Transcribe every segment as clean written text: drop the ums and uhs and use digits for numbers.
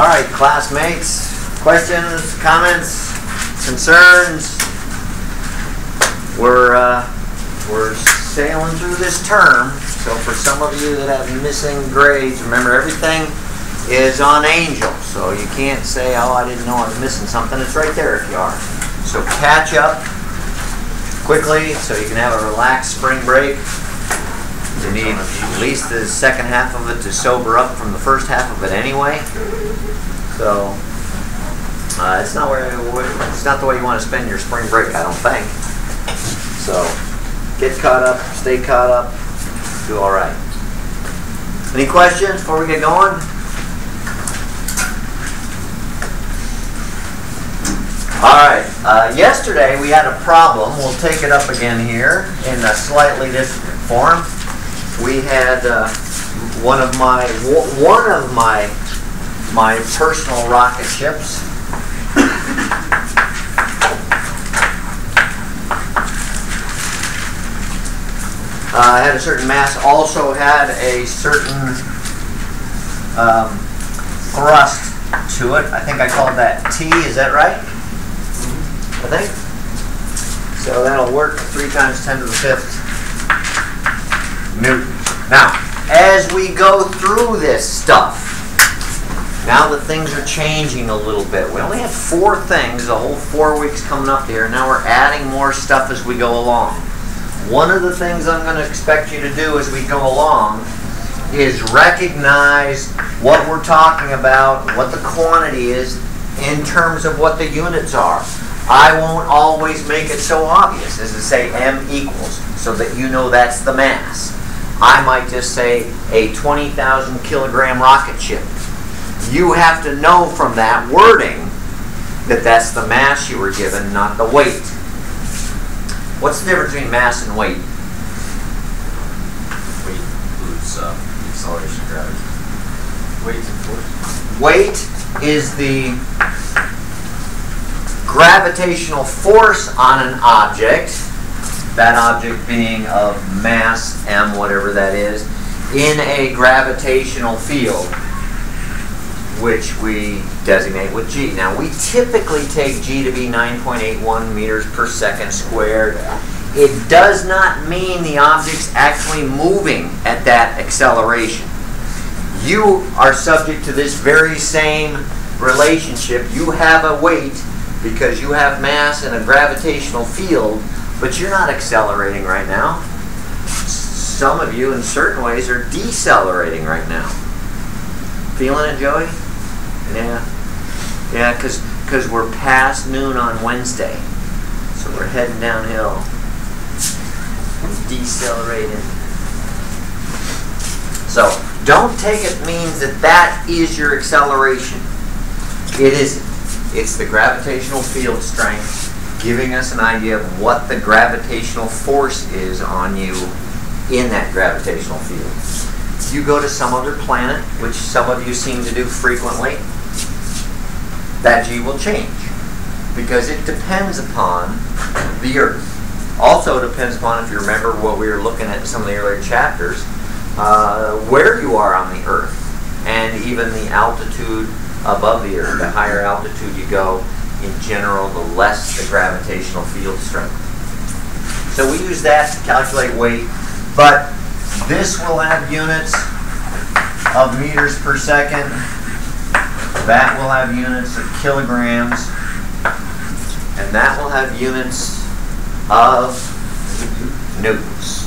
All right, classmates, questions, comments, concerns? We're sailing through this term, so for some of you that have missing grades, remember everything is on Angel, so you can't say, oh, I didn't know I was missing something. It's right there if you are. So catch up quickly so you can have a relaxed spring break. You need at least the second half of it to sober up from the first half of it anyway. So it's not the way you want to spend your spring break, I don't think. So get caught up, stay caught up, do all right. Any questions before we get going? All right, yesterday we had a problem. We'll take it up again here in a slightly different form. We had one of my personal rocket ships. Had a certain mass, also had a certain thrust to it. I think I called that T, is that right? I think. So that'll work 3 × 10⁵ Newton. Now, as we go through this stuff, now that things are changing a little bit. We only had 4 things, the whole 4 weeks coming up here, and now we're adding more stuff as we go along. One of the things I'm going to expect you to do as we go along is recognize what we're talking about, what the quantity is in terms of what the units are. I won't always make it so obvious as to say m equals, so that you know that's the mass. I might just say a 20,000 kilogram rocket ship. You have to know from that wording that that's the mass you were given, not the weight. What's the difference between mass and weight? Weight includes the acceleration of gravity. Weight and force. Weight is the gravitational force on an object, that object being of mass, m, whatever that is, in a gravitational field, which we designate with g. Now, we typically take g to be 9.81 meters per second squared. It does not mean the object's actually moving at that acceleration. You are subject to this very same relationship. You have a weight because you have mass and a gravitational field, but you're not accelerating right now. Some of you, in certain ways, are decelerating right now. Feeling it, Joey? Yeah. Yeah, because we're past noon on Wednesday. So we're heading downhill. Decelerating. So, don't take it means that that is your acceleration. It isn't. It's the gravitational field strength giving us an idea of what the gravitational force is on you in that gravitational field. You go to some other planet, which some of you seem to do frequently, that G will change because it depends upon the Earth. Also depends upon, if you remember what we were looking at in some of the earlier chapters, where you are on the Earth and even the altitude above the Earth. The higher altitude you go, in general, the less the gravitational field strength. So we use that to calculate weight, but this will have units of meters per second. That will have units of kilograms, and that will have units of newtons,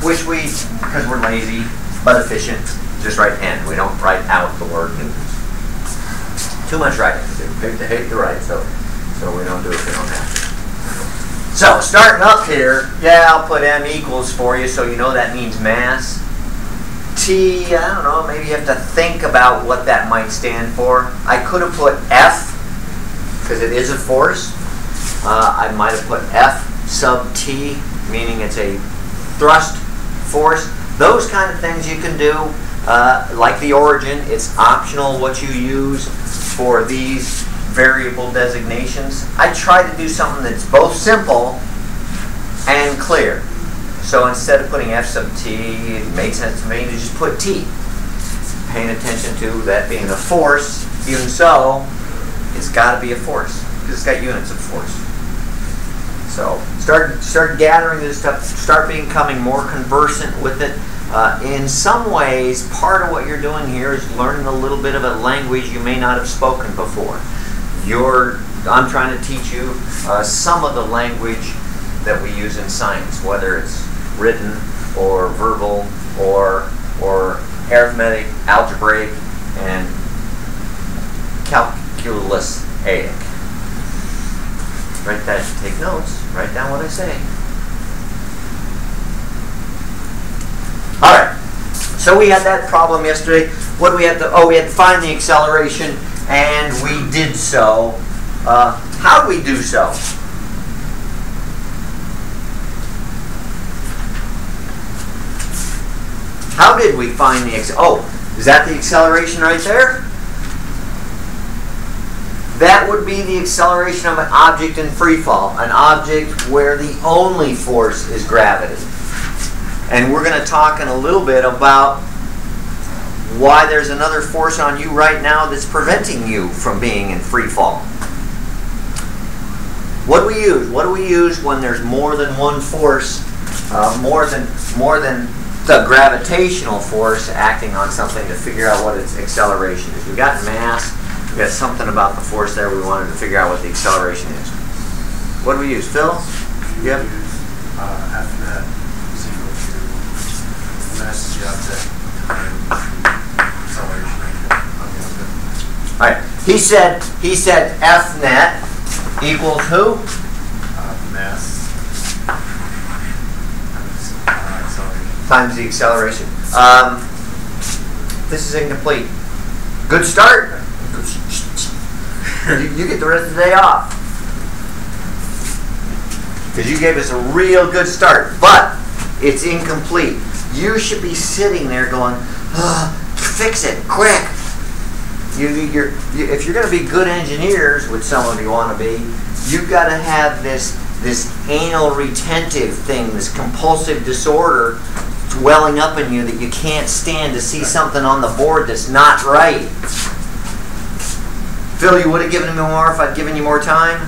which we, because we're lazy but efficient, just write N. We don't write out the word newtons. Too much writing to do. They hate to write, so we don't do it if we don't have to. So, starting up here, yeah, I'll put m equals for you so you know that means mass. T, I don't know, maybe you have to think about what that might stand for. I could have put F, because it is a force. I might have put F sub T, meaning it's a thrust force. Those kind of things you can do. Like the origin, it's optional what you use for these variable designations. I try to do something that's both simple and clear. So instead of putting F sub T, it made sense to me to just put T. Paying attention to that being a force Even so, it's got to be a force, because it's got units of force. So start gathering this stuff, start becoming more conversant with it. In some ways, part of what you're doing here is learning a little bit of a language you may not have spoken before. I'm trying to teach you some of the language that we use in science, whether it's written or verbal or arithmetic, algebraic, and calculus-aic. Write that, take notes, write down what I say. Alright, so we had that problem yesterday. What do we have to, oh, we had to find the acceleration, and we did so. How do we do so? How did we find the is that the acceleration right there? That would be the acceleration of an object in free fall, an object where the only force is gravity. And we're going to talk in a little bit about why there's another force on you right now that's preventing you from being in free fall. What do we use? What do we use when there's more than one force, more than the gravitational force acting on something to figure out what its acceleration is? We've got mass. We've got something about the force there. We wanted to figure out what the acceleration is. What do we use, Phil? Yep. F-net is equal to mass of the object and acceleration. All right. He said F-net equals who? Mass times the acceleration. This is incomplete. Good start. You get the rest of the day off, because you gave us a real good start, but it's incomplete. You should be sitting there going, fix it, quick. If you're going to be good engineers, which some of you want to be, you've got to have this anal retentive thing, this compulsive disorder welling up in you that you can't stand to see something on the board that's not right. Phil, you would have given me more if I'd given you more time.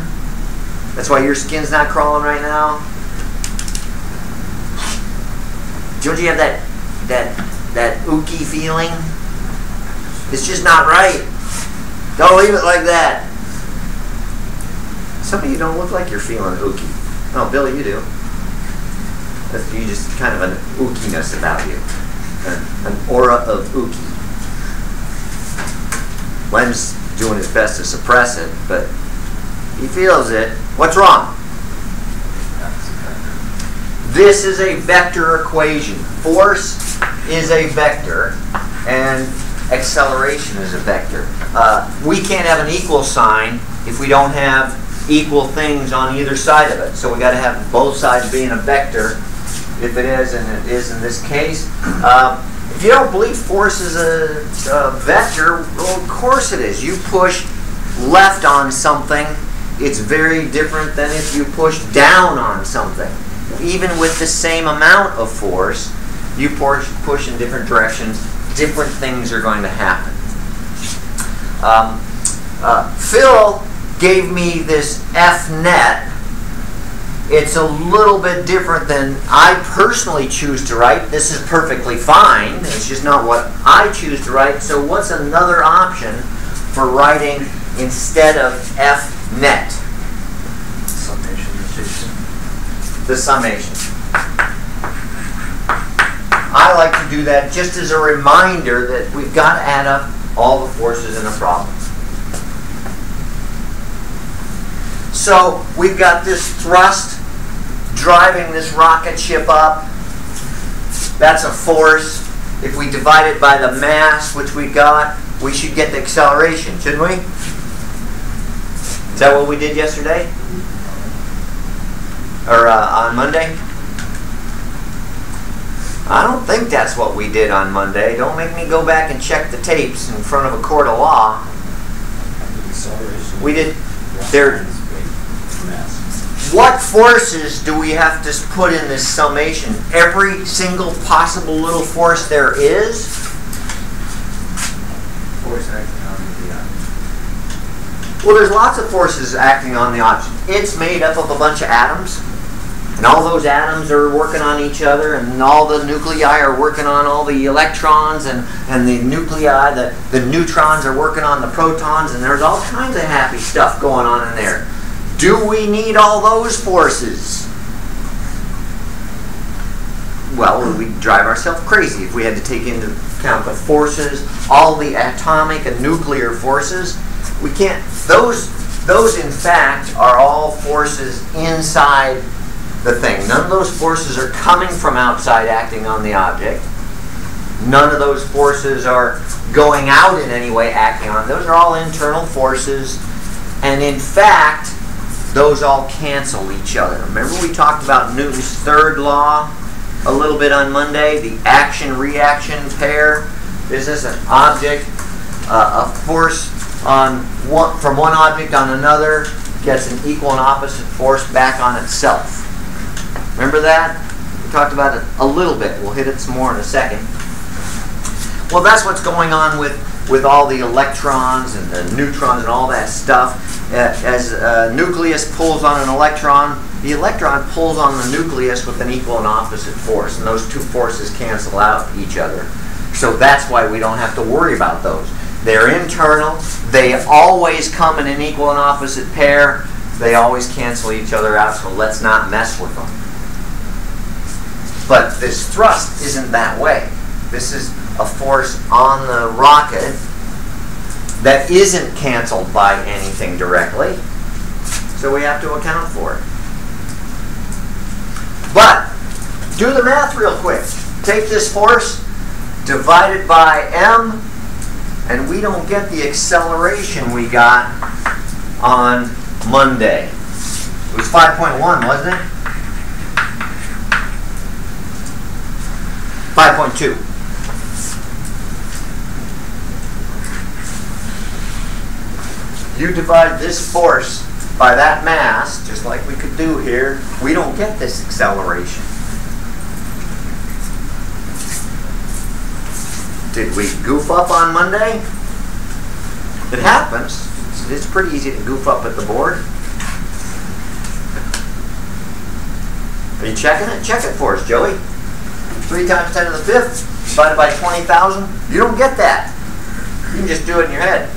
That's why your skin's not crawling right now. Don't you have that ooky feeling? It's just not right. Don't leave it like that. Some of you don't look like you're feeling ooky. Oh, Billy, you do. You just kind of an ookiness about you. An aura of ooky. Lem's doing his best to suppress it, but he feels it. What's wrong? This is a vector equation. Force is a vector, and acceleration is a vector. We can't have an equal sign if we don't have equal things on either side of it. So we got to have both sides being a vector, if it is, and it is in this case. If you don't believe force is a vector, well, of course it is. You push left on something, it's very different than if you push down on something. Even with the same amount of force, you push in different directions, different things are going to happen. Phil gave me this F net. It's a little bit different than I personally choose to write. This is perfectly fine. It's just not what I choose to write. So what's another option for writing instead of F net? Summation. The summation. I like to do that just as a reminder that we've got to add up all the forces in a problem. So we've got this thrust driving this rocket ship up. That's a force. If we divide it by the mass, which we got, we should get the acceleration, shouldn't we? Is that what we did yesterday? Or on Monday? I don't think that's what we did on Monday. Don't make me go back and check the tapes in front of a court of law. We did. There. What forces do we have to put in this summation? Every single possible little force there is. Force acting on the object. Well, there's lots of forces acting on the oxygen. It's made up of a bunch of atoms, and all those atoms are working on each other, and all the nuclei are working on all the electrons, and the nuclei, the neutrons are working on the protons, and there's all kinds of happy stuff going on in there. Do we need all those forces? Well, we'd drive ourselves crazy if we had to take into account the forces, all the atomic and nuclear forces. We can't. Those in fact are all forces inside the thing. None of those forces are coming from outside acting on the object. None of those forces are going out in any way acting on it. Those are all internal forces, and in fact those all cancel each other. Remember we talked about Newton's third law a little bit on Monday, the action-reaction pair. This is an object, a force on one, from one object on another gets an equal and opposite force back on itself. Remember that? We talked about it a little bit. We'll hit it some more in a second. Well, that's what's going on with all the electrons and the neutrons and all that stuff. As a nucleus pulls on an electron, the electron pulls on the nucleus with an equal and opposite force, and those two forces cancel out each other. So that's why we don't have to worry about those. They're internal. They always come in an equal and opposite pair. They always cancel each other out, so let's not mess with them. But this thrust isn't that way. This is a force on the rocket that isn't canceled by anything directly, so we have to account for it. But do the math real quick. Take this force, divide it by m, and we don't get the acceleration we got on Monday. It was 5.1, wasn't it? 5.2. You divide this force by that mass, just like we could do here, we don't get this acceleration. Did we goof up on Monday? It happens. It's pretty easy to goof up at the board. Are you checking it? Check it for us, Joey. 3 times 10 to the 5th divided by 20,000. You don't get that. You can just do it in your head.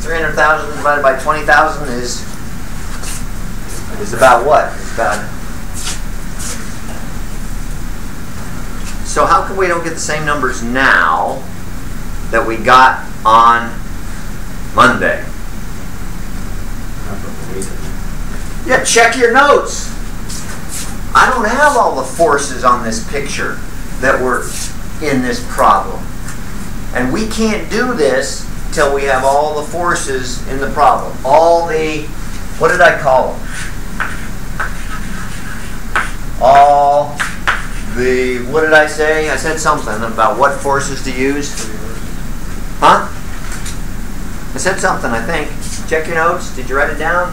300,000 divided by 20,000 is about what? It's about. So how come we don't get the same numbers now that we got on Monday? Yeah, check your notes. I don't have all the forces on this picture that were in this problem. And we can't do this till we have all the forces in the problem. All the, what did I call them? All the, what did I say? I said something about what forces to use. Huh? I said something, I think. Check your notes. Did you write it down?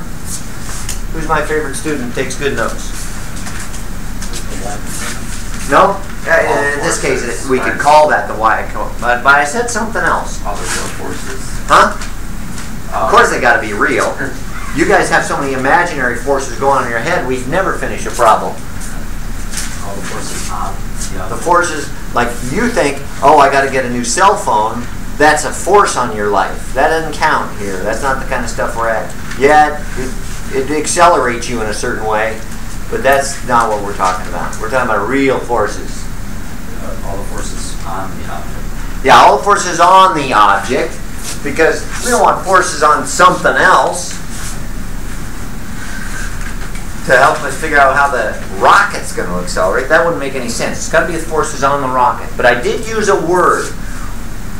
Who's my favorite student takes good notes? No? In this case, we could call that the Y code. But I said something else. All the real forces. Huh? Of course they got to be real. You guys have so many imaginary forces going on in your head, we'd never finish a problem. All the forces. The forces, like you think, oh, I got to get a new cell phone. That's a force on your life. That doesn't count here. That's not the kind of stuff we're at. Yeah, it accelerates you in a certain way. But that's not what we're talking about. We're talking about real forces. All the forces on the object. Yeah, all the forces on the object, because we don't want forces on something else to help us figure out how the rocket's going to accelerate. That wouldn't make any sense. It's got to be the forces on the rocket. But I did use a word.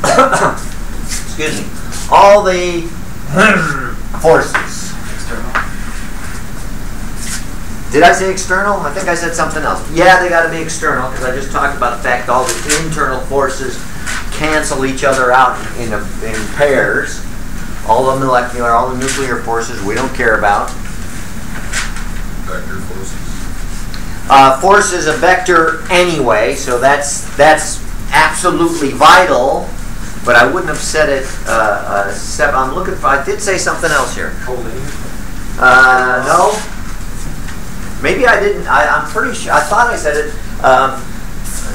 Excuse me. All the forces. Did I say external? I think I said something else. Yeah, they got to be external because I just talked about the fact all the internal forces cancel each other out in pairs. All the molecular, all the nuclear forces we don't care about. Vector forces. Force is a vector anyway, so that's absolutely vital. but I wouldn't have said it. I'm looking for. I did say something else here. No, maybe I didn't. I'm pretty sure. I thought I said it.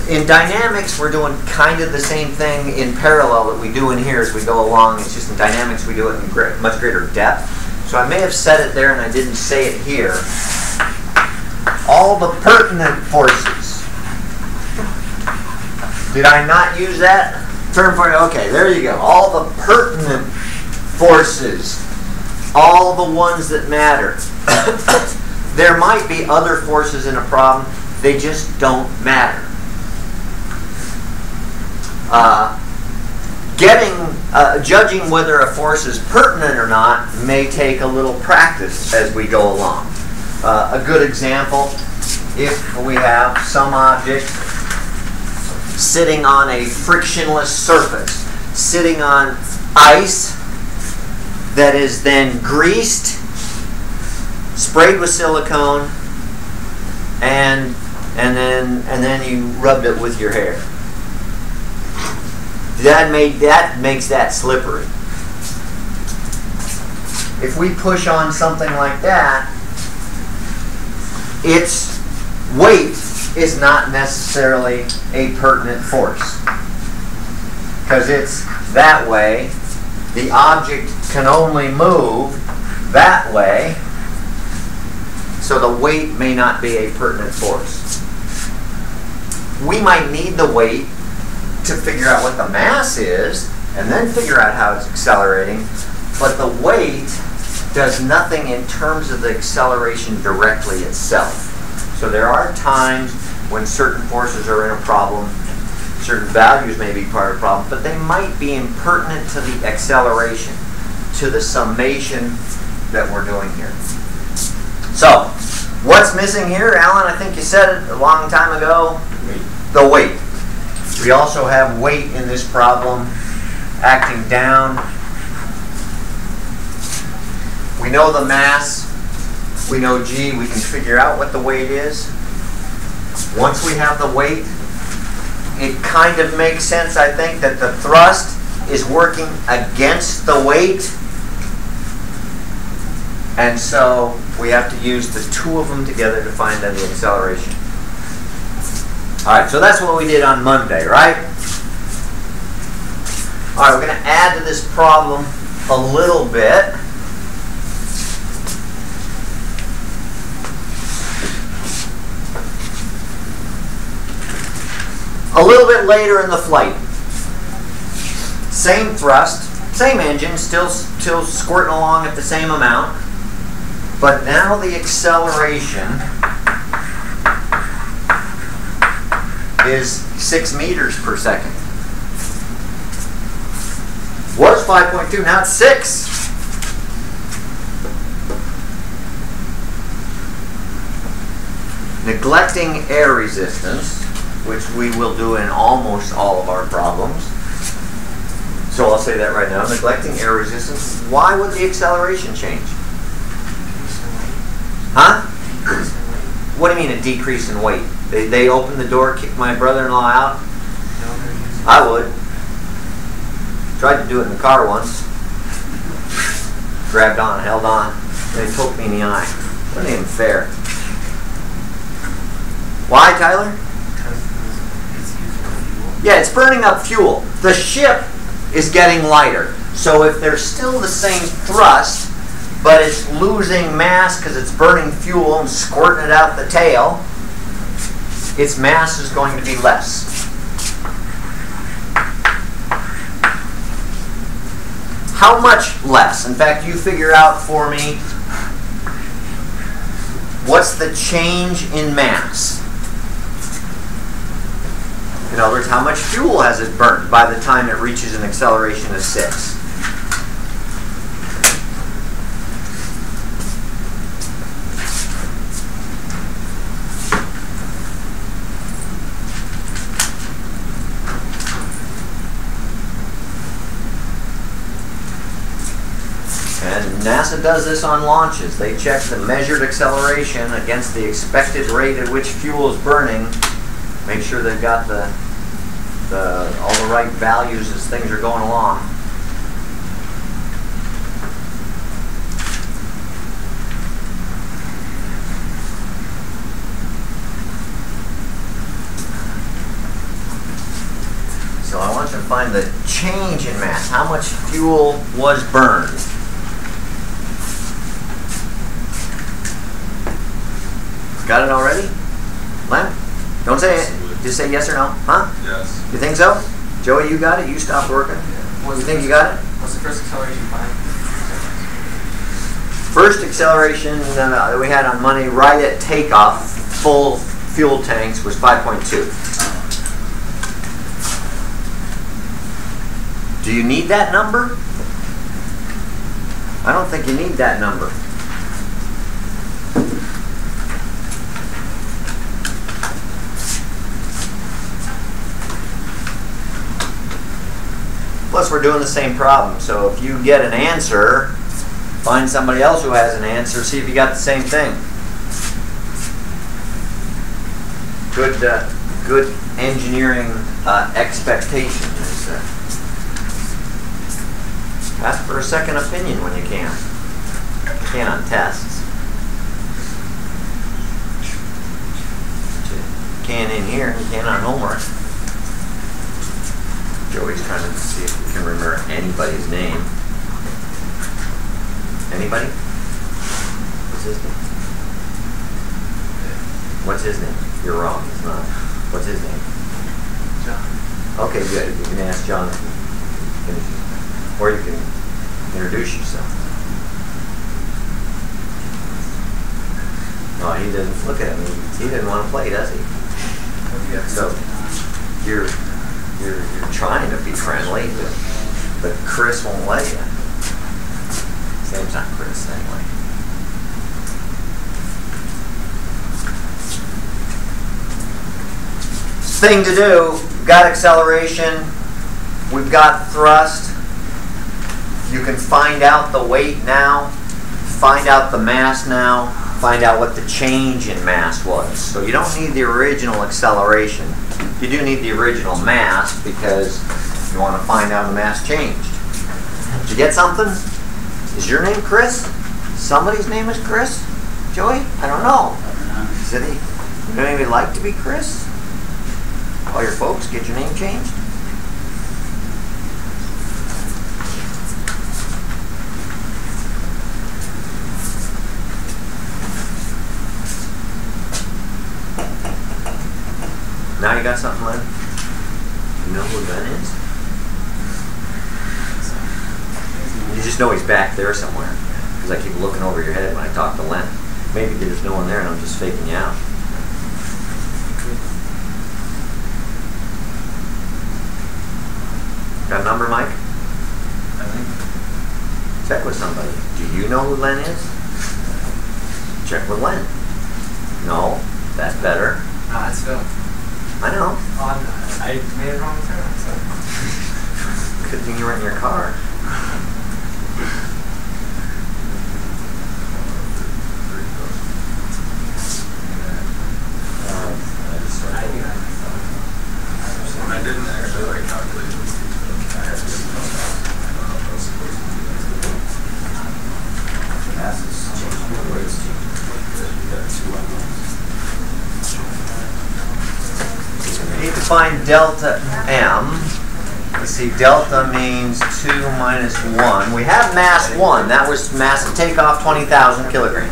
In dynamics, we're doing kind of the same thing in parallel that we do in here as we go along. It's just in dynamics we do it in much greater depth. So I may have said it there and I didn't say it here. All the pertinent forces. Did I not use that term for you? Okay, there you go. All the pertinent forces. All the ones that matter. There might be other forces in a problem. They just don't matter. Judging whether a force is pertinent or not may take a little practice as we go along. A good example, if we have some object sitting on a frictionless surface, sitting on ice that is then greased, sprayed with silicone, and then you rubbed it with your hair. That makes that slippery. If we push on something like that, its weight is not necessarily a pertinent force. Because it's that way, the object can only move that way, so the weight may not be a pertinent force. We might need the weight to figure out what the mass is and then figure out how it's accelerating, but the weight does nothing in terms of the acceleration directly itself. So there are times when certain forces are in a problem, certain values may be part of the problem, but they might be impertinent to the acceleration, to the summation that we're doing here. So, what's missing here? Alan, I think you said it a long time ago. The weight. We also have weight in this problem acting down. We know the mass. We know G. We can figure out what the weight is. Once we have the weight, it kind of makes sense, I think, that the thrust is working against the weight. And so we have to use the two of them together to find out the acceleration. Alright, so that's what we did on Monday, right? Alright, we're going to add to this problem a little bit. A little bit later in the flight. Same thrust, same engine, still squirting along at the same amount. But now the acceleration is 6 meters per second. Was 5.2, now it's 6. Neglecting air resistance, which we will do in almost all of our problems. So I'll say that right now. Neglecting air resistance. Why would the acceleration change? Huh? What do you mean a decrease in weight? They opened the door, kicked my brother-in-law out. I would. Tried to do it in the car once. Grabbed on, held on. They poked me in the eye. Wasn't even fair. Why, Tyler? Yeah, it's burning up fuel. The ship is getting lighter. So if there's still the same thrust, but it's losing mass because it's burning fuel and squirting it out the tail, its mass is going to be less. How much less? In fact, you figure out for me what's the change in mass. In other words, how much fuel has it burnt by the time it reaches an acceleration of 6? NASA does this on launches. They check the measured acceleration against the expected rate at which fuel is burning, make sure they've got the all the right values as things are going along. So I want to find the change in mass. How much fuel was burned? Got it already? Len? Don't say it. Just say yes or no. Huh? Yes. You think so? Joey, you got it? You stopped working? Yeah. You think you got it? What's the first acceleration find? First acceleration that we had on Monday right at takeoff, full fuel tanks, was 5.2. Do you need that number? I don't think you need that number. Plus, we're doing the same problem, so if you get an answer, find somebody else who has an answer, see if you got the same thing. Good, good engineering expectation is ask for a second opinion when you can. You can on tests. You can in here, and you can on homework. Joey's trying to see if we can remember anybody's name. Anybody? What's his name? What's his name? You're wrong, it's not. What's his name? John. Okay, good. You can ask John, or you can introduce yourself. No, he didn't. Look at him. He didn't want to play, does he? So, You're trying to be friendly, but Chris won't let you. His name's not Chris, anyway. Thing to do, we've got acceleration, we've got thrust. You can find out the weight now, find out the mass now, find out what the change in mass was. So you don't need the original acceleration. You do need the original mass because you want to find out the mass change. Did you get something? Is your name Chris? Somebody's name is Chris? Joey? I don't know. Does anybody like to be Chris? All your folks get your name changed? Now you got something left? You know who Ben is? You just know he's back there somewhere. Because I keep looking over your head when I talk to Len. Maybe there's no one there and I'm just faking you out. Got a number, Mike? I think. Check with somebody. Do you know who Len is? Check with Len. No, that's better. No, that's Phil. I know. I made it wrong turn. So. Good thing you were in your car. I didn't actually like calculate those things. I had to get the masses changed. The weights changed. You got two unknowns. We need to find delta M. Let's see, delta means 2 minus 1. We have mass 1. That was mass at takeoff, 20,000 kilograms.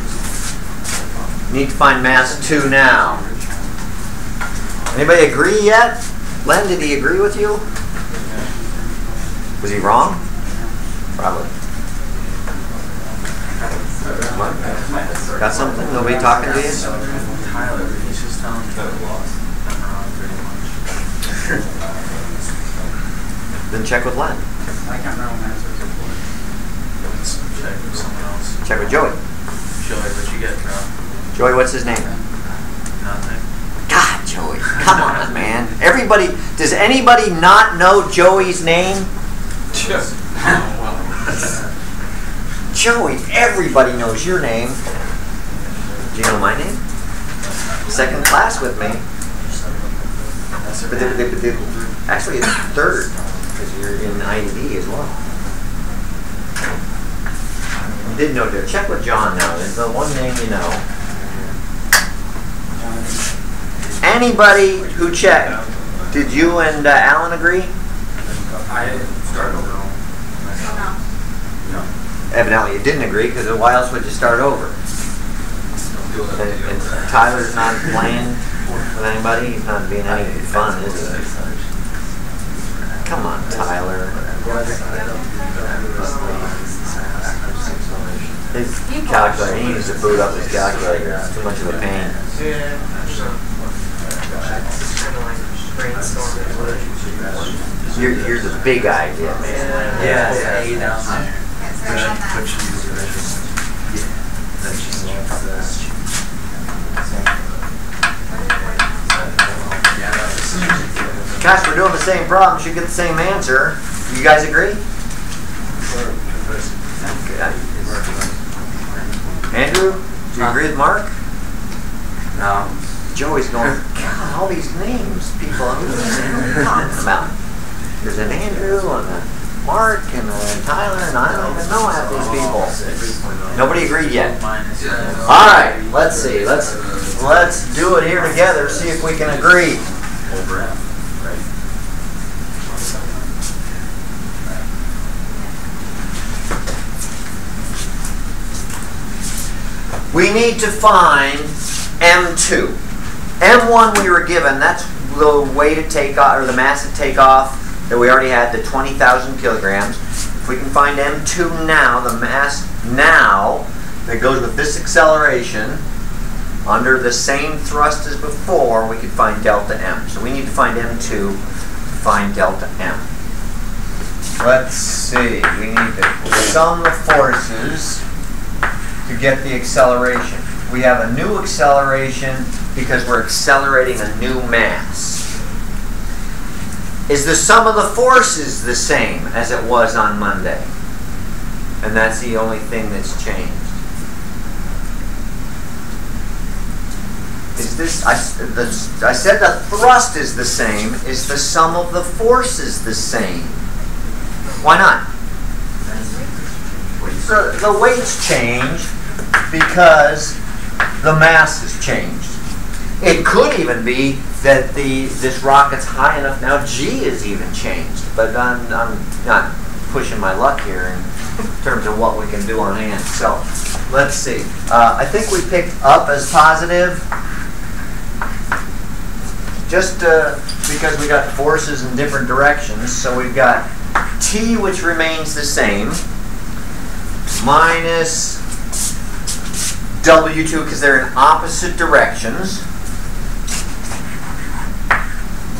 Need to find mass 2 now. Anybody agree yet? Len, did he agree with you? Was he wrong? Probably. Got something? Nobody talking to you? Tyler, he's just telling me that it lost. Then check with Len. I can't remember when I was before. Check with someone else. Check with Joey. Joey, what you get, bro? Joey, what's his name? Nothing. God, Joey, come on, man. Everybody, does anybody not know Joey's name? Joey, everybody knows your name. Do you know my name? Second class with me. But Actually, it's third, because you're in IND as well. You did know there. Check with John now. There's the one name you know. Anybody who checked, did you and Alan agree? I didn't start over. No. Evidently, you didn't agree, because why else would you start over? And Tyler's not playing with anybody. He's not being any fun, is he? Come on, Tyler. His calculator, he needs to boot up his calculator. It's too much of a pain. You're the big idea, man. Yeah, you know. Gosh, we're doing the same problem. Should get the same answer. You guys agree? Andrew, do you agree with Mark? No. Joey's going, God, all these names, people. I mean, what are you talking about? There's an Andrew and a Mark and a Tyler, and I don't even know half these people. Nobody agreed yet. All right, let's see. Let's do it here together. See if we can agree. We need to find M2. M1 we were given, that's the weight of takeoff, or the mass of takeoff that we already had, the 20,000 kilograms. If we can find M2 now, the mass now that goes with this acceleration under the same thrust as before, we could find delta M. So we need to find M2 to find delta M. Let's see, we need to sum the forces to get the acceleration. We have a new acceleration because we're accelerating a new mass. Is the sum of the forces the same as it was on Monday? And that's the only thing that's changed. Is this, I said the thrust is the same. Is the sum of the forces the same? Why not? The weights change because the mass has changed. It could even be that this rocket's high enough now, G is even changed. But I'm not pushing my luck here in terms of what we can do on hand. So let's see. I think we picked up as positive just because we got forces in different directions. So we've got T, which remains the same, minus W2, because they're in opposite directions.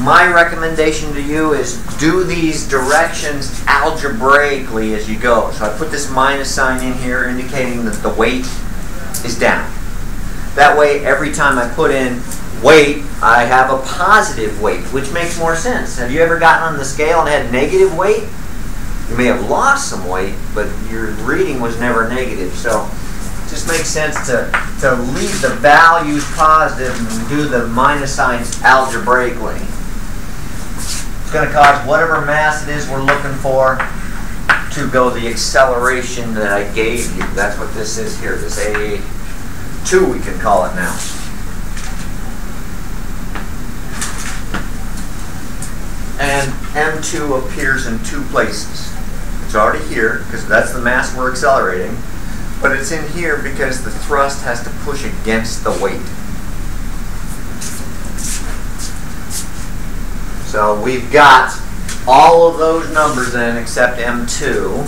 My recommendation to you is do these directions algebraically as you go. So I put this minus sign in here indicating that the weight is down. That way, every time I put in weight, I have a positive weight, which makes more sense. Have you ever gotten on the scale and had negative weight? You may have lost some weight, but your reading was never negative. So it just makes sense to leave the values positive and do the minus signs algebraically. It's going to cause whatever mass it is we're looking for to go the acceleration that I gave you. That's what this is here, this A2 we can call it now. And M2 appears in two places. It's already here, because that's the mass we're accelerating, but it's in here because the thrust has to push against the weight. So we've got all of those numbers in except M2,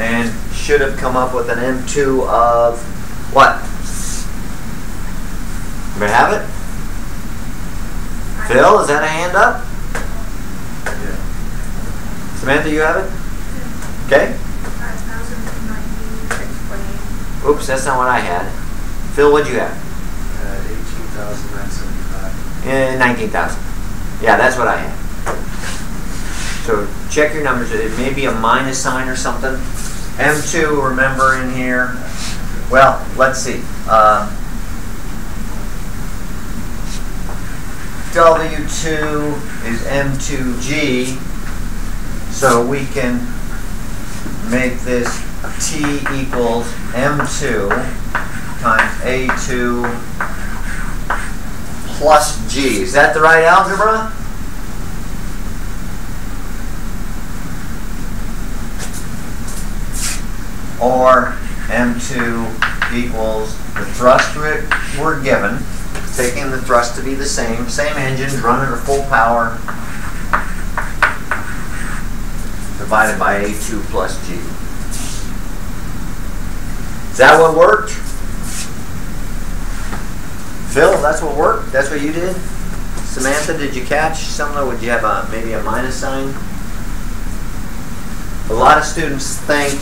and should have come up with an M2 of what? You may have it? Phil, is that a hand up? Yeah. Samantha, you have it? Okay. Oops, that's not what I had. Phil, what'd you have? 18,975. 19,000. Yeah, that's what I had. So check your numbers. It may be a minus sign or something. M2, remember, in here. Well, let's see. W2 is M2G, so we can make this T equals M2 times A2 plus G. Is that the right algebra? Or M2 equals the thrust we're given, taking the thrust to be the same engine, running at full power, divided by A2 plus G. Is that what worked? Phil, that's what worked? That's what you did? Samantha, did you catch something? Would you have maybe a minus sign? A lot of students think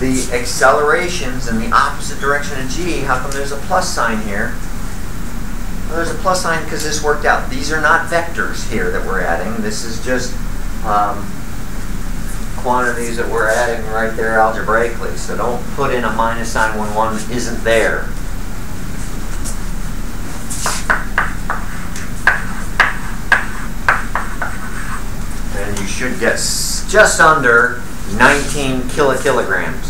the acceleration's in the opposite direction of G. How come there's a plus sign here? Well, there's a plus sign because this worked out. These are not vectors here that we're adding. This is just quantities that we're adding right there algebraically. So don't put in a minus sign when one isn't there. And you should get just under 19 kilograms.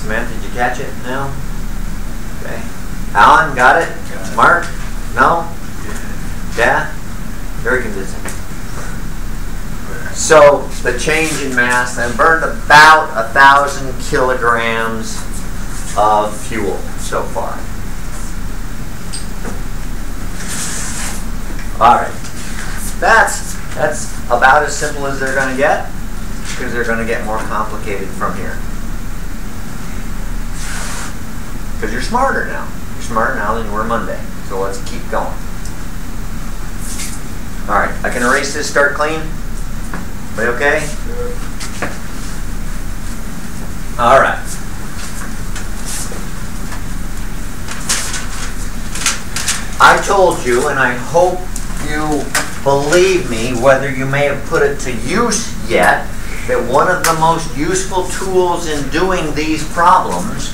Samantha, did you catch it? No? Okay. Alan, got it? Got it. Mark? No? Yeah? Very convincing. So, the change in mass, I burned about 1,000 kilograms of fuel so far. Alright, that's about as simple as they're going to get, because they're going to get more complicated from here. Because you're smarter now. You're smarter now than you were Monday. So let's keep going. Alright, I can erase this, start clean. Everybody okay? Sure. Alright. I told you, and I hope you believe me, whether you may have put it to use yet, that one of the most useful tools in doing these problems,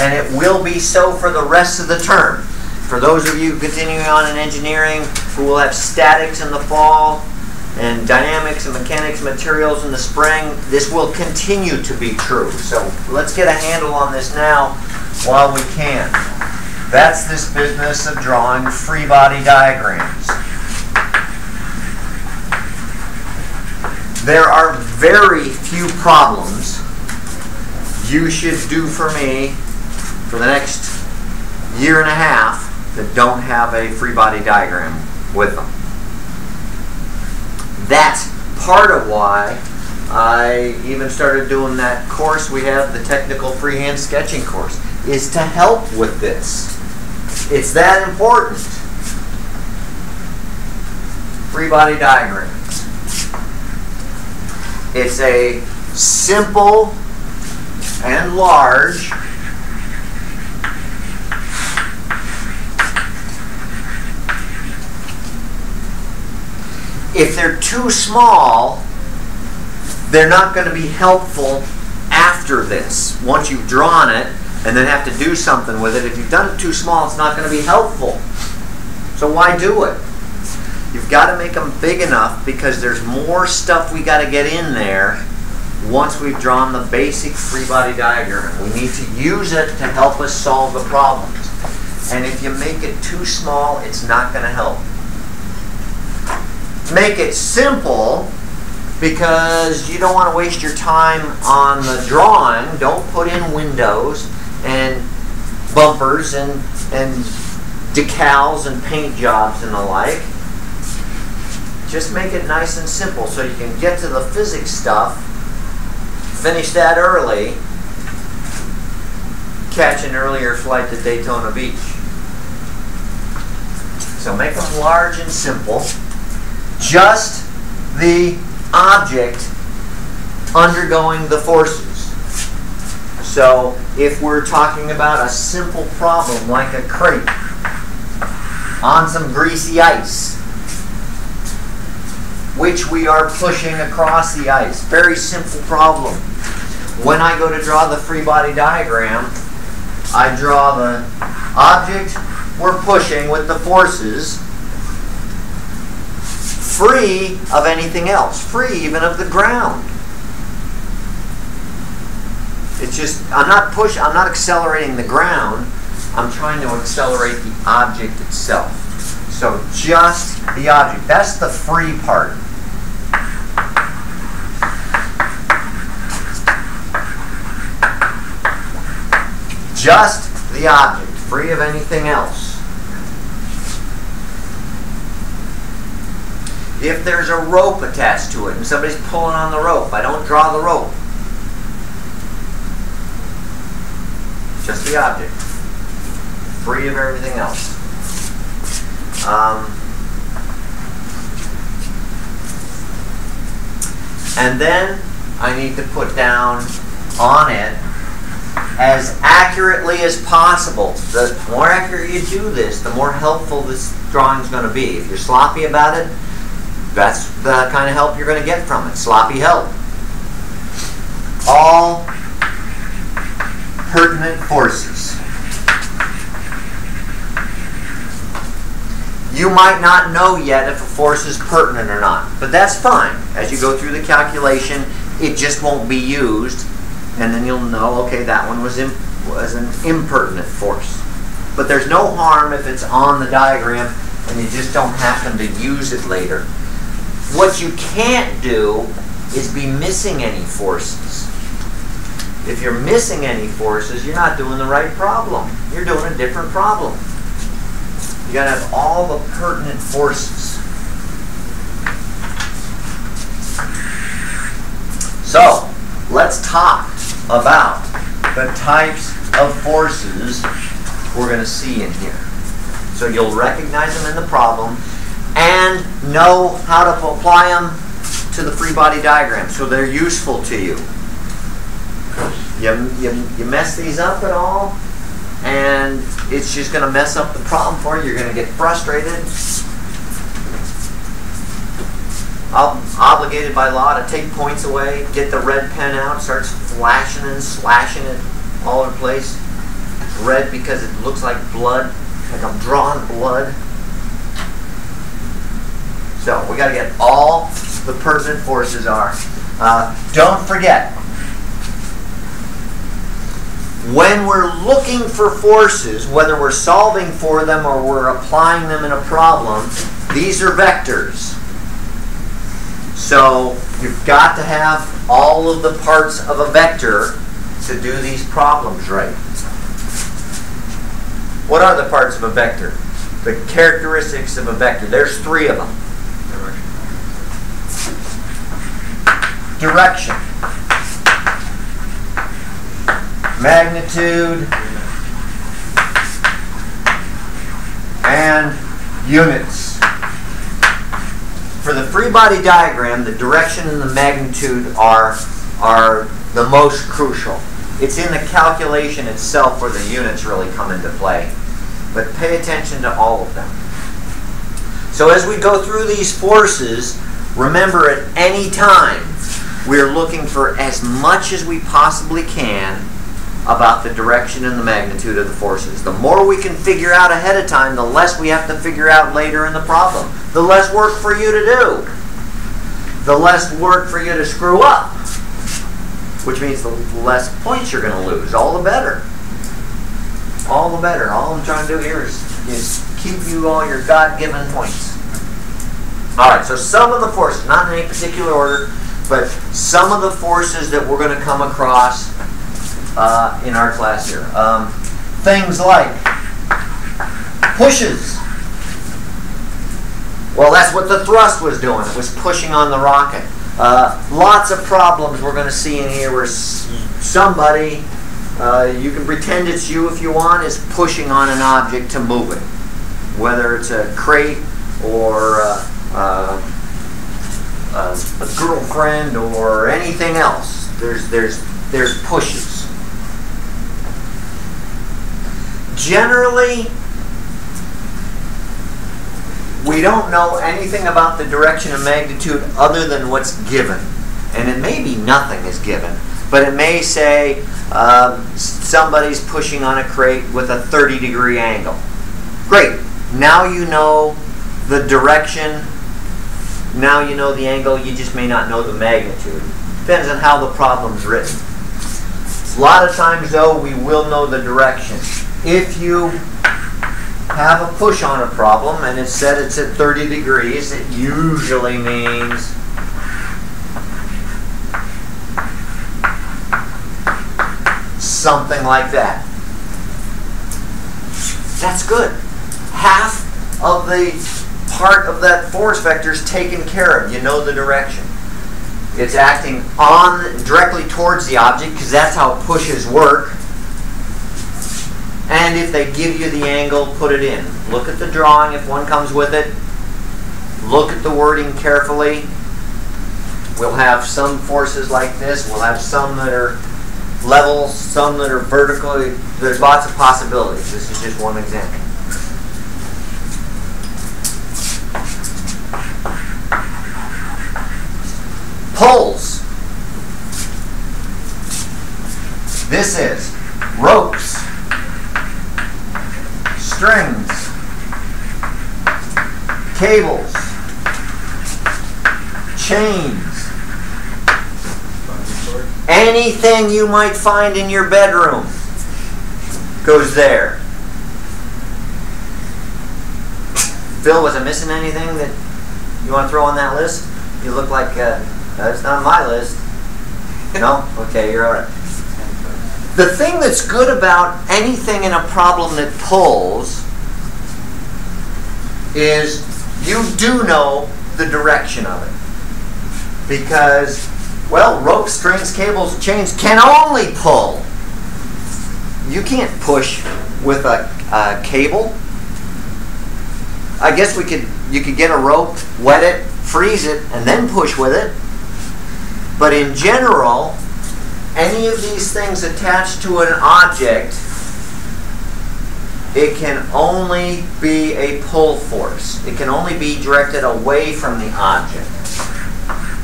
and it will be so for the rest of the term. For those of you continuing on in engineering who will have statics in the fall and dynamics and mechanics materials in the spring, this will continue to be true. So let's get a handle on this now while we can. That's this business of drawing free body diagrams. There are very few problems you should do for me for the next year and a half that don't have a free body diagram with them. That's part of why I even started doing that course we have, the technical freehand sketching course, is to help with this. It's that important. Free body diagrams. It's a simple and large . If they're too small, they're not going to be helpful after this. Once you've drawn it and then have to do something with it, if you've done it too small, it's not going to be helpful. So why do it? You've got to make them big enough because there's more stuff we got to get in there once we've drawn the basic free body diagram. We need to use it to help us solve the problems. And if you make it too small, it's not going to help. Make it simple because you don't want to waste your time on the drawing. Don't put in windows and bumpers and decals and paint jobs and the like. Just make it nice and simple so you can get to the physics stuff, finish that early, catch an earlier flight to Daytona Beach. So make them large and simple. Just the object undergoing the forces. So if we're talking about a simple problem like a crate on some greasy ice, which we are pushing across the ice, very simple problem. When I go to draw the free body diagram, I draw the object we're pushing with the forces free of anything else, free even of the ground. It's just, I'm not accelerating the ground, I'm trying to accelerate the object itself. So just the object, that's the free part. Just the object, free of anything else. If there's a rope attached to it and somebody's pulling on the rope, I don't draw the rope. Just the object, free of everything else. And then I need to put down on it as accurately as possible. The more accurate you do this, the more helpful this drawing's going to be. If you're sloppy about it, that's the kind of help you're going to get from it. Sloppy help. All pertinent forces. You might not know yet if a force is pertinent or not, but that's fine. As you go through the calculation, it just won't be used, and then you'll know, okay, that one was an impertinent force. But there's no harm if it's on the diagram and you just don't happen to use it later. What you can't do is be missing any forces. If you're missing any forces, you're not doing the right problem. You're doing a different problem. You gotta have all the pertinent forces. So, let's talk about the types of forces we're going to see in here. So you'll recognize them in the problem and know how to apply them to the free body diagram so they're useful to you. You mess these up at all and it's just going to mess up the problem for you. You're going to get frustrated. I'm obligated by law to take points away, get the red pen out, starts flashing and slashing it all over the place. Red because it looks like blood, like I'm drawing blood. So we got to get all the pertinent forces are. Don't forget, when we're looking for forces, whether we're solving for them or we're applying them in a problem, these are vectors. So you've got to have all of the parts of a vector to do these problems right. What are the parts of a vector? The characteristics of a vector. There's three of them. Direction. Magnitude. And units. For the free body diagram, the direction and the magnitude are the most crucial. It's in the calculation itself where the units really come into play. But pay attention to all of them. So as we go through these forces, remember at any time, we're looking for as much as we possibly can about the direction and the magnitude of the forces. The more we can figure out ahead of time, the less we have to figure out later in the problem. The less work for you to do. The less work for you to screw up. Which means the less points you're going to lose. All the better. All the better. All I'm trying to do here is keep you all your God-given points. Alright, so some of the forces, not in any particular order, but some of the forces that we're going to come across in our class here. Things like pushes. Well, that's what the thrust was doing. It was pushing on the rocket. Lots of problems we're going to see in here where somebody, you can pretend it's you if you want, is pushing on an object to move it. Whether it's a crate or a girlfriend or anything else. There's pushes. Generally, we don't know anything about the direction and magnitude other than what's given. And it may be nothing is given, but it may say somebody's pushing on a crate with a 30-degree angle. Great. Now you know the direction. Now you know the angle. You just may not know the magnitude. Depends on how the problem's written. A lot of times, though, we will know the direction. If you have a push on a problem and it said it's at 30 degrees, it usually means something like that. That's good. Half of the part of that force vector is taken care of. You know the direction. It's acting on directly towards the object because that's how pushes work. And if they give you the angle, put it in. Look at the drawing if one comes with it. Look at the wording carefully. We'll have some forces like this. We'll have some that are level, some that are vertically. There's lots of possibilities. This is just one example. Poles. This is ropes, strings, cables, chains, anything you might find in your bedroom goes there. Phil, was I missing anything that you want to throw on that list? You look like that's not on my list. No? Okay, you're all right. The thing that's good about anything in a problem that pulls is you do know the direction of it. Because, well, ropes, strings, cables, chains can only pull. You can't push with a cable. I guess you could get a rope, wet it, freeze it, and then push with it. But in general, any of these things attached to an object, it can only be a pull force. It can only be directed away from the object.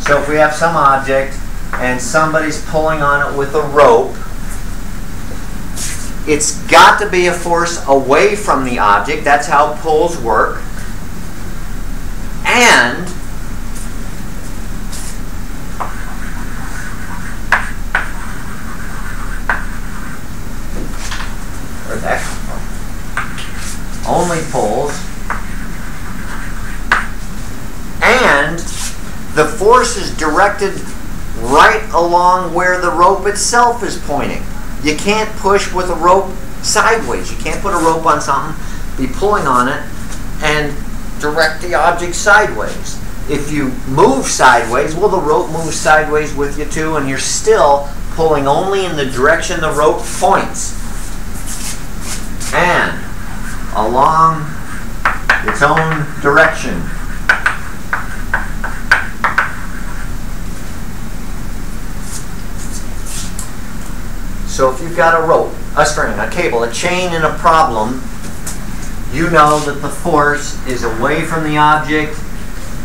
So if we have some object and somebody's pulling on it with a rope, it's got to be a force away from the object. That's how pulls work. And only pulls, and the force is directed right along where the rope itself is pointing. You can't push with a rope sideways. You can't put a rope on something, be pulling on it, and direct the object sideways. If you move sideways, well, the rope moves sideways with you too, and you're still pulling only in the direction the rope points. And along its own direction. So if you've got a rope, a string, a cable, a chain, and a problem, you know that the force is away from the object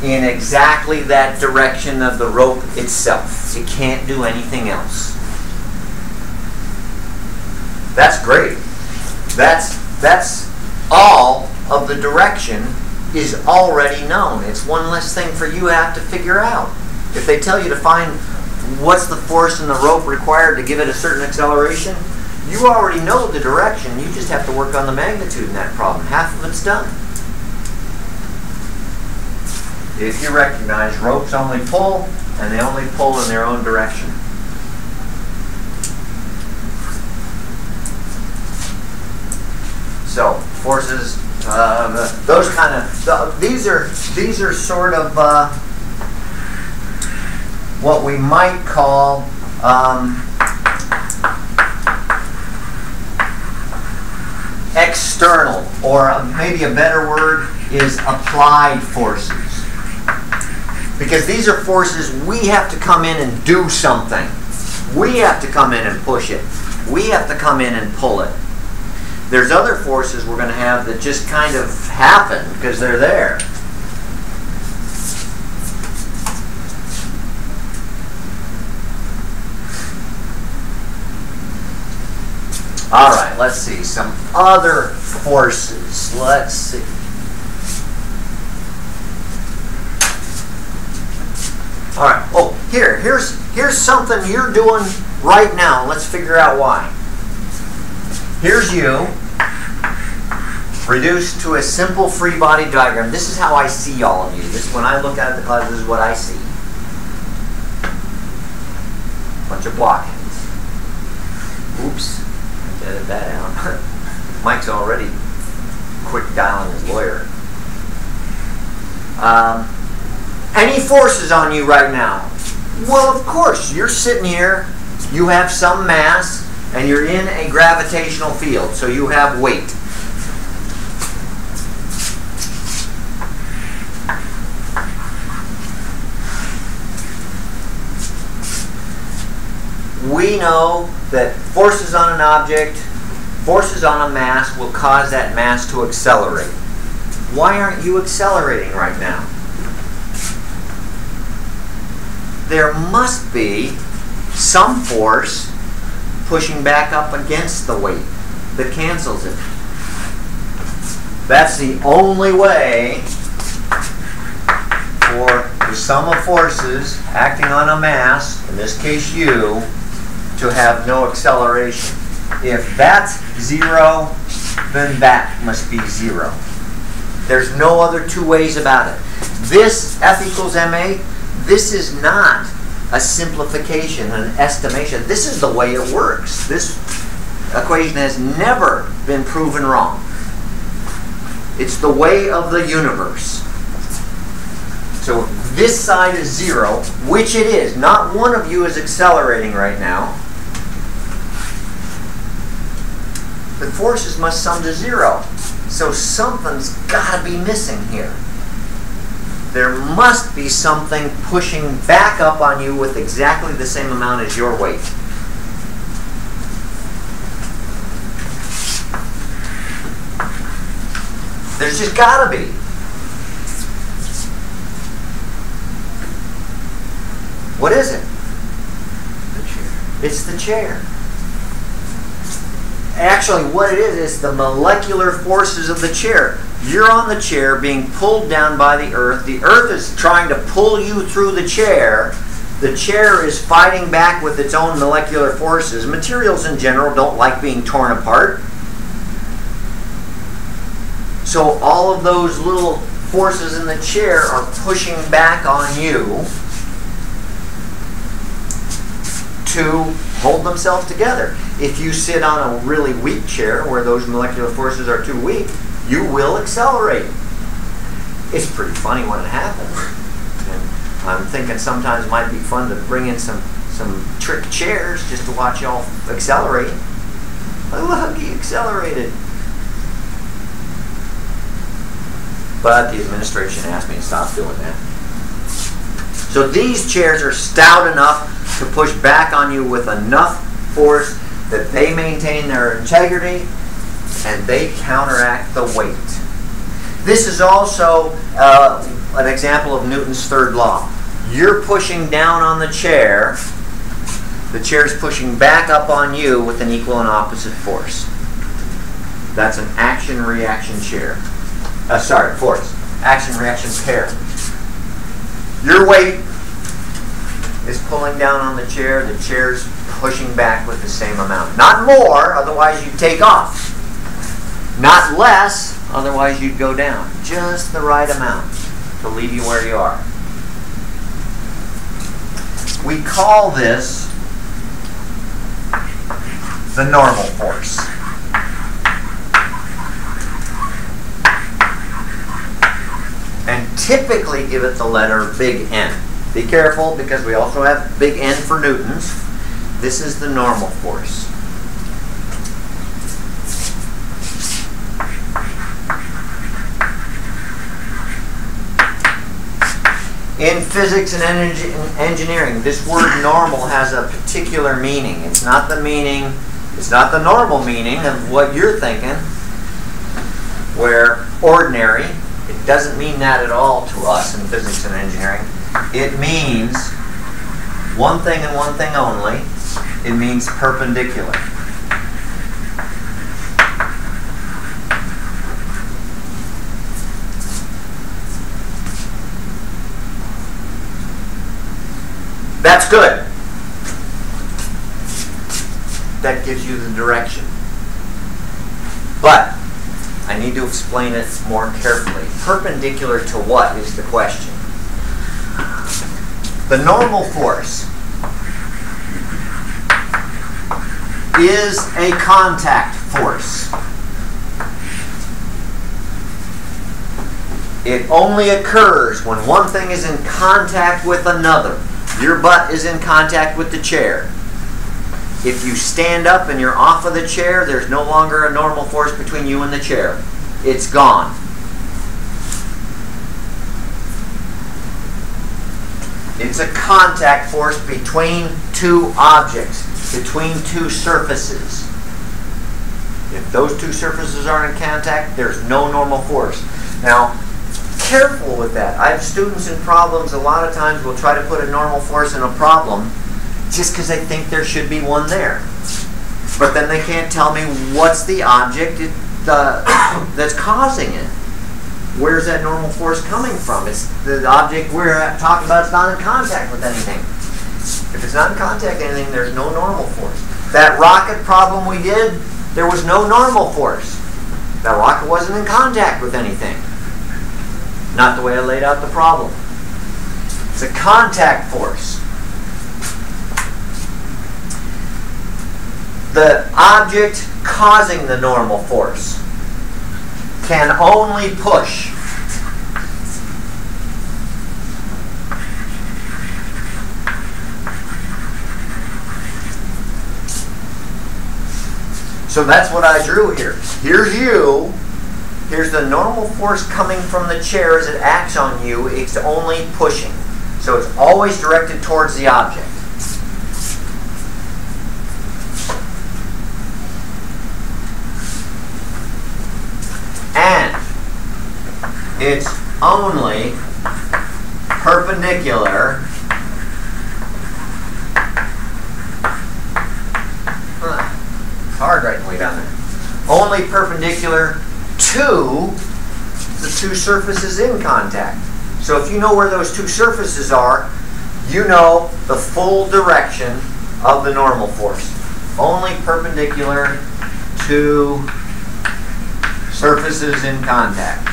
in exactly that direction of the rope itself. It can't do anything else. That's great. That's all of the direction is already known. It's one less thing for you to have to figure out. If they tell you to find what's the force in the rope required to give it a certain acceleration, you already know the direction. You just have to work on the magnitude in that problem. Half of it's done. If you recognize ropes only pull, and they only pull in their own direction. So forces, those kind of these are sort of what we might call external, or maybe a better word is applied forces, because these are forces we have to come in and do something. We have to come in and push it. We have to come in and pull it. There's other forces we're going to have that just kind of happen because they're there. All right, let's see some other forces. Let's see. All right. Oh, here's something you're doing right now. Let's figure out why. Here's you reduced to a simple free body diagram. This is how I see all of you. This, when I look out at the class, this is what I see. Bunch of blockheads. Oops, I edited that out. Mike's already quick dialing his lawyer. Any forces on you right now? Well, of course, you're sitting here, you have some mass, and you're in a gravitational field, so you have weight. We know that forces on an object, forces on a mass will cause that mass to accelerate. Why aren't you accelerating right now? There must be some force pushing back up against the weight that cancels it. That's the only way for the sum of forces acting on a mass, in this case u, to have no acceleration. If that's zero, then that must be zero. There's no other two ways about it. This F equals ma, this is not a simplification, an estimation. This is the way it works. This equation has never been proven wrong. It's the way of the universe. So if this side is zero, which it is. Not one of you is accelerating right now. The forces must sum to zero. So something's got to be missing here. There must be something pushing back up on you with exactly the same amount as your weight. There's just gotta be. What is it? The chair. It's the chair. Actually, what it is the molecular forces of the chair. You're on the chair being pulled down by the earth. The earth is trying to pull you through the chair. The chair is fighting back with its own molecular forces. Materials in general don't like being torn apart. So all of those little forces in the chair are pushing back on you to hold themselves together. If you sit on a really weak chair where those molecular forces are too weak, you will accelerate. It's pretty funny when it happens. And I'm thinking sometimes it might be fun to bring in some trick chairs just to watch y'all accelerate. Oh, look, he accelerated. But the administration asked me to stop doing that. So these chairs are stout enough to push back on you with enough force that they maintain their integrity and they counteract the weight. This is also an example of Newton's third law. You're pushing down on the chair's pushing back up on you with an equal and opposite force. That's an action-reaction force. Action-reaction pair. Your weight is pulling down on the chair's pushing back with the same amount. Not more, otherwise you'd take off. Not less, otherwise you'd go down. Just the right amount to leave you where you are. We call this the normal force. And typically give it the letter big N. Be careful because we also have big N for newtons. This is the normal force. In physics and engineering, this word normal has a particular meaning. It's not the meaning, it's not the normal meaning of what you're thinking, where ordinary, it doesn't mean that at all to us in physics and engineering. It means one thing and one thing only. It means perpendicular. gives you the direction. But I need to explain it more carefully. Perpendicular to what is the question? The normal force is a contact force. It only occurs when one thing is in contact with another. Your butt is in contact with the chair. If you stand up and you're off of the chair, there's no longer a normal force between you and the chair. It's gone. It's a contact force between two objects, between two surfaces. If those two surfaces aren't in contact, there's no normal force. Now, careful with that. I have students in problems a lot of times will try to put a normal force in a problem just because they think there should be one there. But then they can't tell me what's the object that's causing it. Where's that normal force coming from? It's the object we're talking about is not in contact with anything. If it's not in contact with anything, there's no normal force. That rocket problem we did, there was no normal force. That rocket wasn't in contact with anything. Not the way I laid out the problem. It's a contact force. The object causing the normal force can only push. So that's what I drew here. Here's you. Here's the normal force coming from the chair as it acts on you. It's only pushing. So it's always directed towards the object. And it's only perpendicular. It's hard writing way down there. Only perpendicular to the two surfaces in contact. So if you know where those two surfaces are, you know the full direction of the normal force. Only perpendicular to surfaces in contact.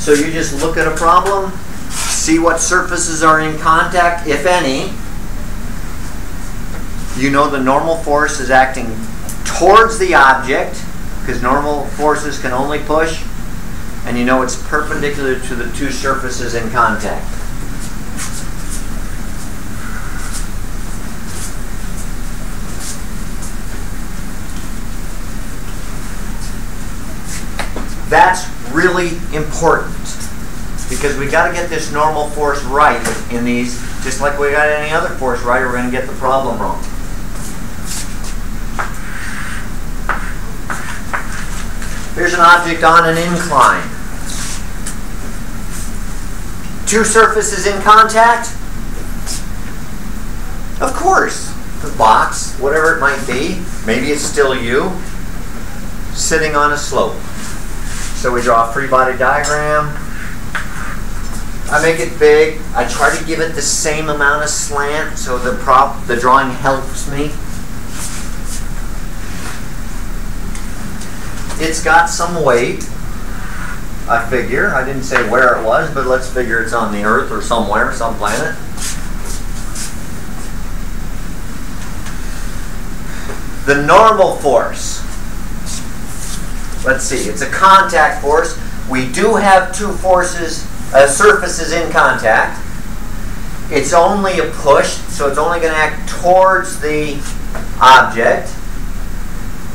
So you just look at a problem, see what surfaces are in contact, if any. You know the normal force is acting towards the object, because normal forces can only push, and you know it's perpendicular to the two surfaces in contact. That's really important, because we got to get this normal force right in these, just like we got any other force right, or we're going to get the problem wrong. Here's an object on an incline. Two surfaces in contact? Of course. The box, whatever it might be, maybe it's still you, sitting on a slope. So we draw a free body diagram. I make it big. I try to give it the same amount of slant so the drawing helps me. It's got some weight, I figure. I didn't say where it was, but let's figure it's on the Earth or somewhere, some planet. The normal force. Let's see, it's a contact force. We do have two forces, surfaces in contact. It's only a push, so it's only going to act towards the object.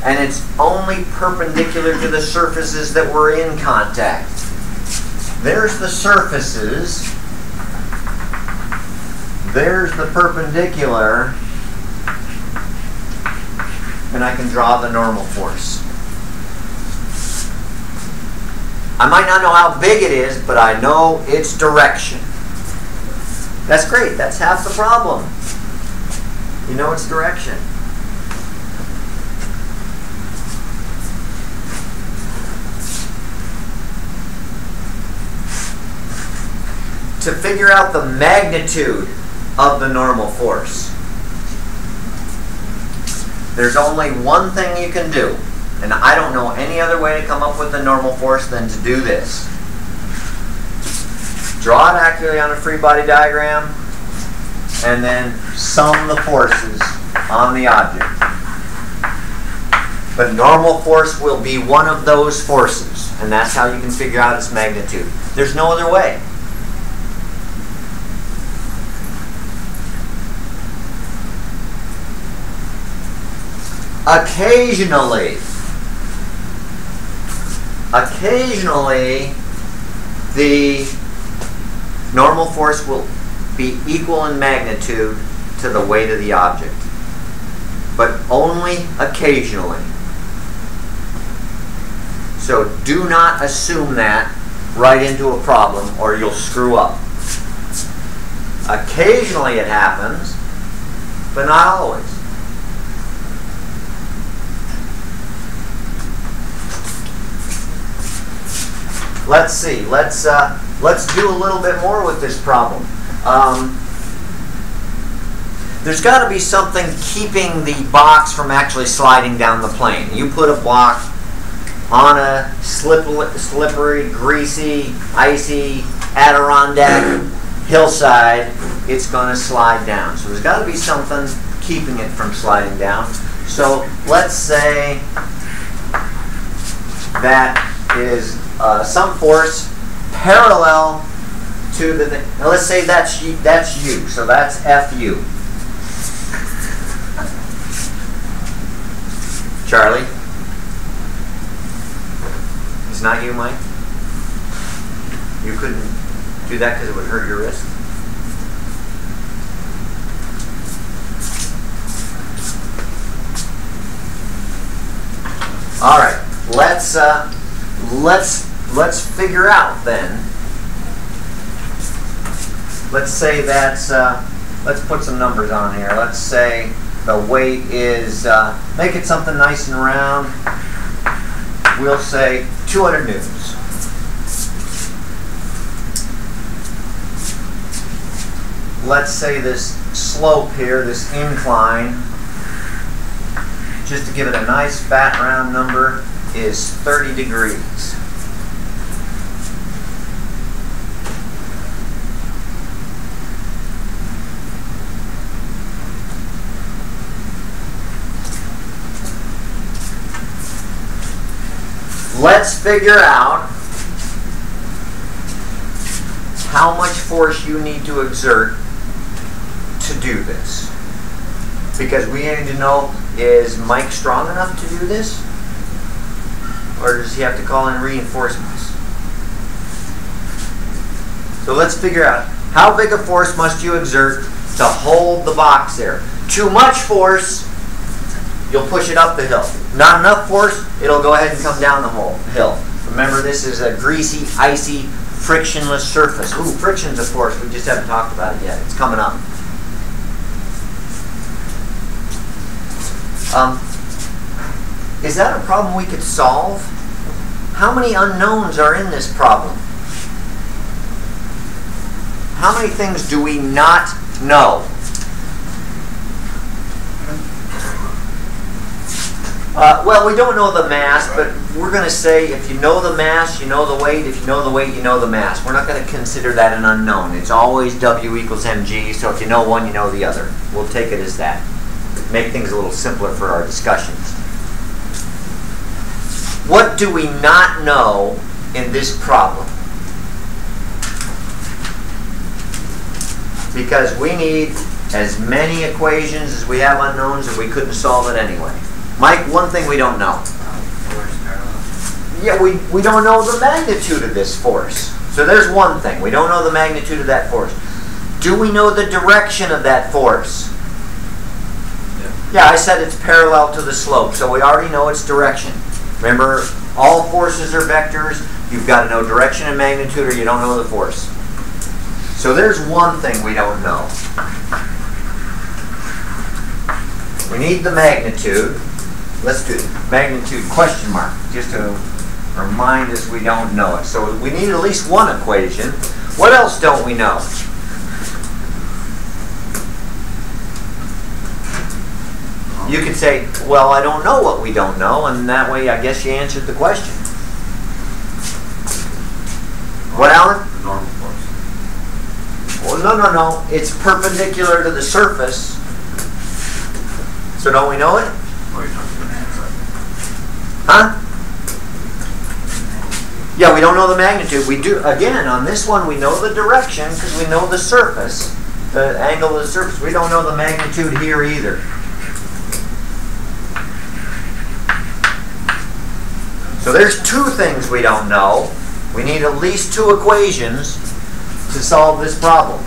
And it's only perpendicular to the surfaces that were in contact. There's the surfaces. There's the perpendicular. And I can draw the normal force. I might not know how big it is, but I know its direction. That's great. That's half the problem. You know its direction. to figure out the magnitude of the normal force. There's only one thing you can do, and I don't know any other way to come up with the normal force than to do this. Draw it accurately on a free body diagram, and then sum the forces on the object. But normal force will be one of those forces, and that's how you can figure out its magnitude. There's no other way. Occasionally, the normal force will be equal in magnitude to the weight of the object, but only occasionally. So do not assume that right into a problem, or you'll screw up. Occasionally it happens, but not always. Let's see. Let's do a little bit more with this problem. There's got to be something keeping the box from actually sliding down the plane. You put a block on a slippery, greasy, icy Adirondack hillside, it's going to slide down. So there's got to be something keeping it from sliding down. So let's say that is some force parallel to the thing. Now let's say that's U, so that's FU. Charlie? It's not you, Mike? You couldn't do that because it would hurt your wrist? All right, let's figure out then. Let's say that's let's put some numbers on here. Let's say the weight is make it something nice and round. We'll say 200 newtons. Let's say this slope here, this incline, just to give it a nice fat round number, is 30 degrees. Let's figure out how much force you need to exert to do this. Because we need to know, is Mike strong enough to do this? Or does he have to call in reinforcements? So let's figure out, how big a force must you exert to hold the box there? Too much force, you'll push it up the hill. Not enough force, it'll go ahead and come down the whole hill. Remember, this is a greasy, icy, frictionless surface. Ooh, friction's a force. We just haven't talked about it yet. It's coming up. Is that a problem we could solve? How many unknowns are in this problem? How many things do we not know? Well, we don't know the mass, but we're going to say if you know the mass, you know the weight. If you know the weight, you know the mass. We're not going to consider that an unknown. It's always W equals mg, so if you know one, you know the other. We'll take it as that. Make things a little simpler for our discussions. What do we not know in this problem? Because we need as many equations as we have unknowns, and we couldn't solve it anyway. Mike, one thing we don't know. Yeah, we don't know the magnitude of this force. So there's one thing. We don't know the magnitude of that force. Do we know the direction of that force? Yeah, I said it's parallel to the slope, so we already know its direction. Remember, all forces are vectors. You've got to know direction and magnitude, or you don't know the force. So there's one thing we don't know. We need the magnitude. Let's do magnitude question mark, just to remind us we don't know it. So we need at least one equation. What else don't we know? You could say, well, I don't know what we don't know, and that way I guess you answered the question. What, Alan? The normal force. Well, no. It's perpendicular to the surface. So don't we know it? Huh? Yeah, we don't know the magnitude. We do, again, on this one we know the direction because we know the surface, the angle of the surface. We don't know the magnitude here either. So there's two things we don't know. We need at least two equations to solve this problem.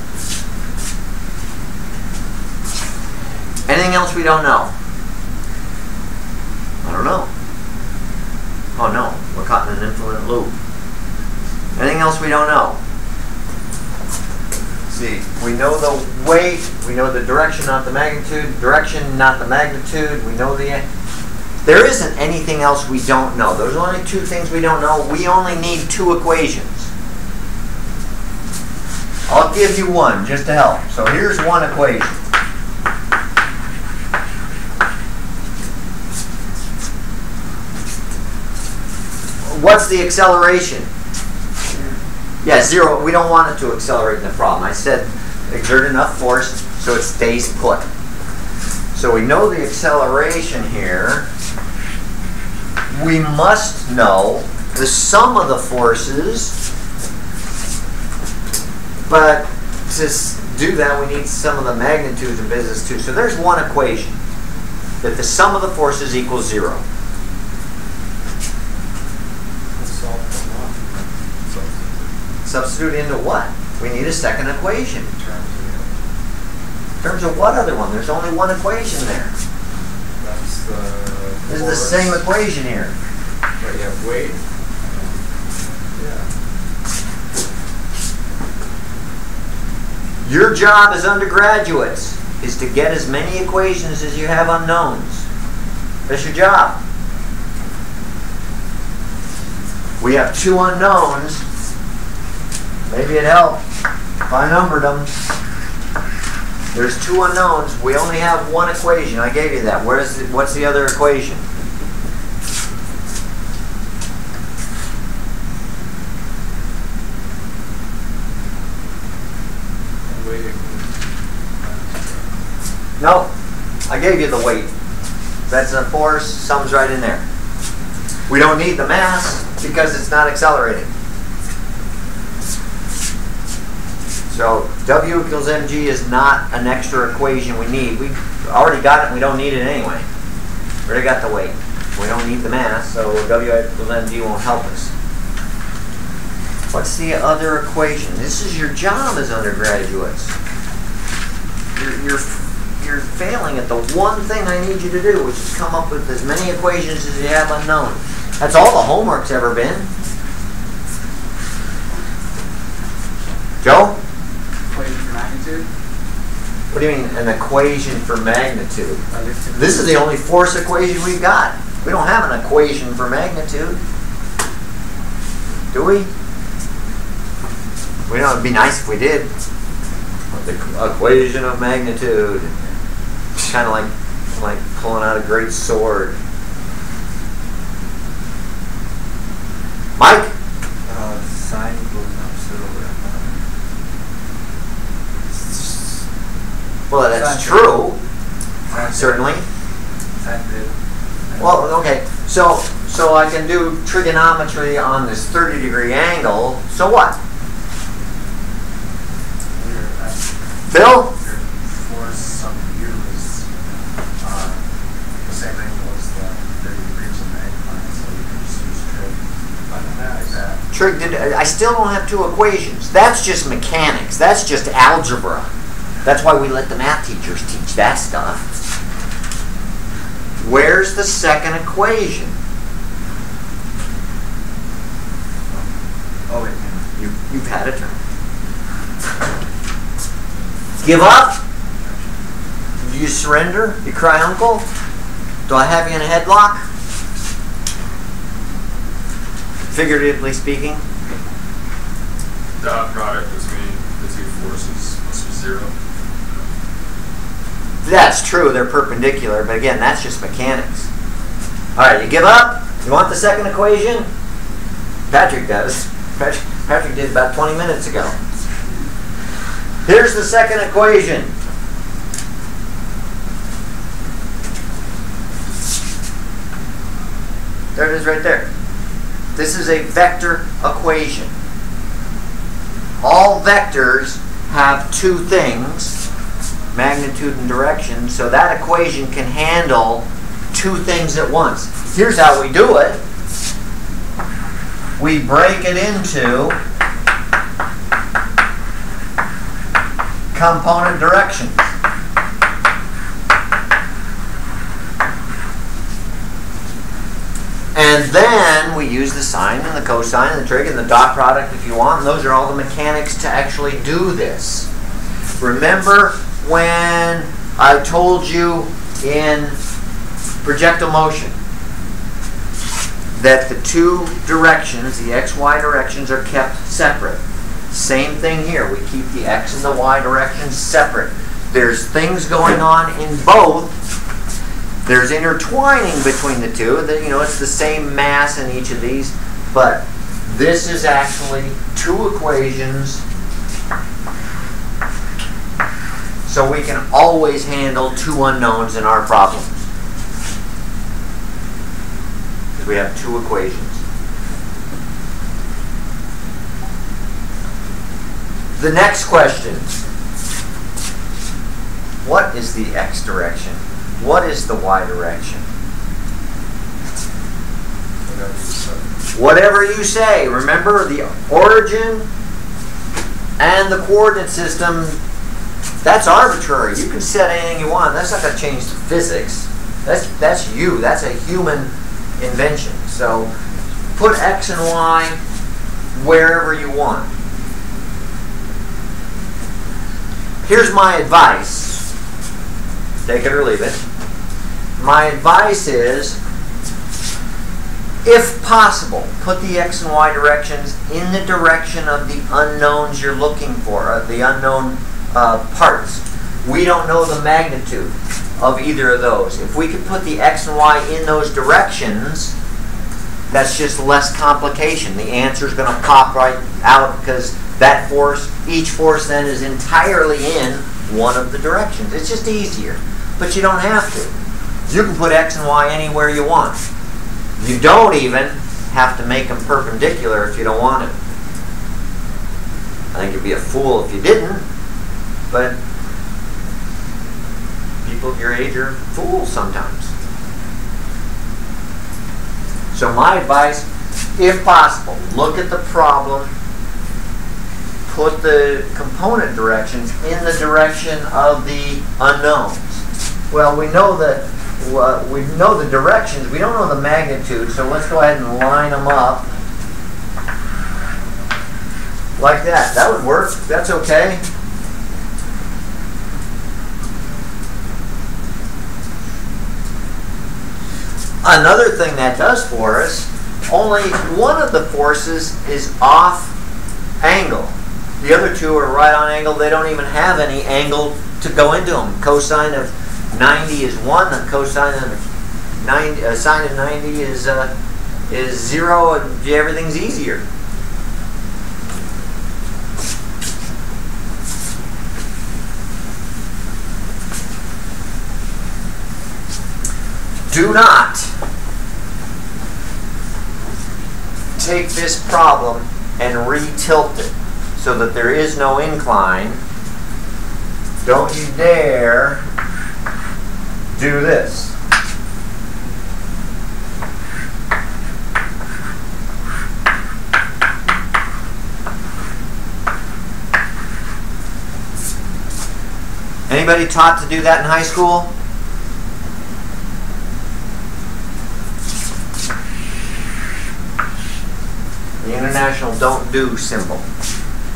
Anything else we don't know? I don't know. Oh no, we're caught in an infinite loop. Anything else we don't know? See, we know the weight, we know the direction, not the magnitude. Direction, not the magnitude. We know the... There isn't anything else we don't know. There's only two things we don't know. We only need two equations. I'll give you one just to help. So here's one equation. What's the acceleration? Yeah, zero. We don't want it to accelerate in the problem. I said exert enough force so it stays put. So we know the acceleration here. We must know the sum of the forces. But to do that, we need some of the magnitudes in business too. So there's one equation, that the sum of the forces equals zero. Substitute into what? We need a second equation. In terms of what other one? There's only one equation there. That's the... This is the same equation here. But you have weight. Yeah. Your job as undergraduates is to get as many equations as you have unknowns. That's your job. We have two unknowns. Maybe it helped if I numbered them. There's two unknowns. We only have one equation. I gave you that. What's the other equation? No, I gave you the weight. That's a force. Sums right in there. We don't need the mass because it's not accelerating. So W equals mg is not an extra equation we need. We already got it and we don't need it anyway. We already got the weight. We don't need the mass, so W equals mg won't help us. What's the other equation? This is your job as undergraduates. You're failing at the one thing I need you to do, which is come up with as many equations as you have unknown. That's all the homework's ever been. Joe? What do you mean an equation for magnitude? This is the only force equation we've got. We don't have an equation for magnitude. Do we? We know it'd be nice if we did. The equation of magnitude. It's kind of like pulling out a great sword. Mike? Sine equals opposite over. Well, that's true, certainly. Well, okay, so I can do trigonometry on this 30-degree angle, so what? Phil? Trig, I still don't have two equations. That's just mechanics. That's just algebra. That's why we let the math teachers teach that stuff. Where's the second equation? Oh, wait. You've had a turn. Give up? Do you surrender? You cry uncle? Do I have you in a headlock? Figuratively speaking? The product is zero. That's true, they're perpendicular, but again, that's just mechanics. All right, you give up? You want the second equation? Patrick does. Patrick did about 20 minutes ago. Here's the second equation. There it is right there. This is a vector equation. All vectors have two things, magnitude and direction, so that equation can handle two things at once. Here's how we do it. We break it into component directions. And then we use the sine and the cosine and the trig and the dot product if you want. And those are all the mechanics to actually do this. Remember when I told you in projectile motion that the two directions, the x, y directions, are kept separate. Same thing here. We keep the x and the y directions separate. There's things going on in both. There's intertwining between the two. You know, it's the same mass in each of these, but this is actually two equations, so we can always handle two unknowns in our problems. We have two equations. The next question. What is the x direction? What is the y direction? Whatever you say. Remember the origin and the coordinate system. That's arbitrary. You can set anything you want. That's not going to change the physics. That's you. That's a human invention. So put x and y wherever you want. Here's my advice. Take it or leave it. My advice is, if possible, put the x and y directions in the direction of the unknowns you're looking for, the unknown parts. We don't know the magnitude of either of those. If we could put the x and y in those directions, that's just less complication. The answer is going to pop right out because that force, each force then is entirely in one of the directions. It's just easier, but you don't have to. You can put x and y anywhere you want. You don't even have to make them perpendicular if you don't want to. I think you'd be a fool if you didn't, but people of your age are fools sometimes. So my advice, if possible, look at the problem, put the component directions in the direction of the unknowns. Well, we know the directions, we don't know the magnitude, so let's go ahead and line them up like that. That would work. That's okay. Another thing that does for us, only one of the forces is off angle. The other two are right on angle. They don't even have any angle to go into them. Cosine of 90 is 1, and cosine of 90, sine of 90 is 0, and everything's easier. Do not take this problem and re-tilt it so that there is no incline. Don't you dare do this. Anybody taught to do that in high school? The international don't do symbol.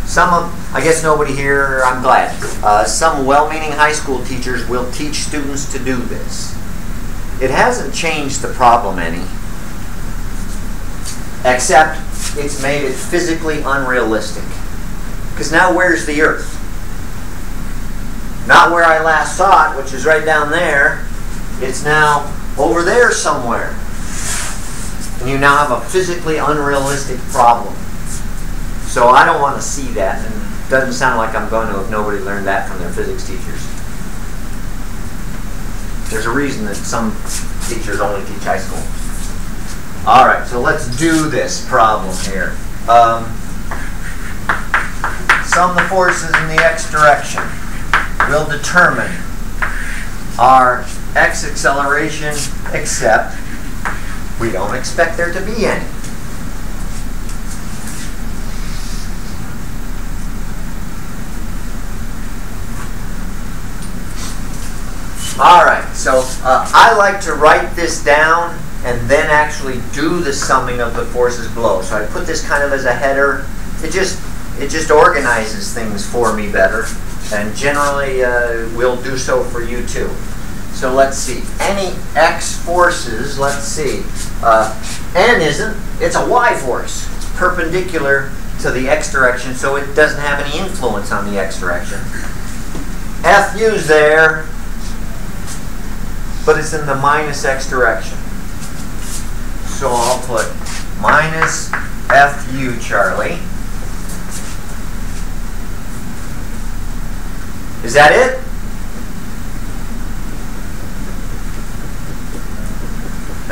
Some of, I guess nobody here, I'm glad, some well-meaning high school teachers will teach students to do this. It hasn't changed the problem any, except it's made it physically unrealistic. Because now where's the Earth? Not where I last saw it, which is right down there. It's now over there somewhere. And you now have a physically unrealistic problem. So I don't want to see that. And it doesn't sound like I'm going to if nobody learned that from their physics teachers. There's a reason that some teachers only teach high school. All right, so let's do this problem here. Sum the forces in the x direction will determine our x acceleration, except we don't expect there to be any. All right, so I like to write this down and then actually do the summing of the forces below. So I put this kind of as a header. It just organizes things for me better, and generally will do so for you too. So let's see, any x forces, let's see, n isn't, it's a y force. It's perpendicular to the x direction, so it doesn't have any influence on the x direction. Fu's there, but it's in the minus x direction. So I'll put minus fu, Charlie. Is that it?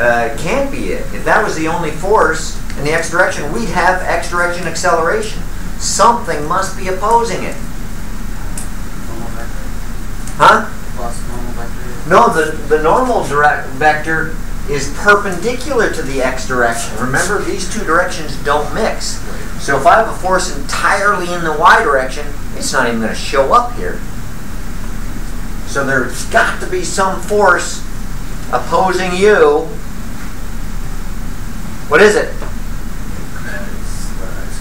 It can't be it. If that was the only force in the x direction, we'd have x direction acceleration. Something must be opposing it. Huh? No, the normal vector is perpendicular to the x direction. Remember, these two directions don't mix. So if I have a force entirely in the y direction, it's not even going to show up here. So there's got to be some force opposing you. What is it?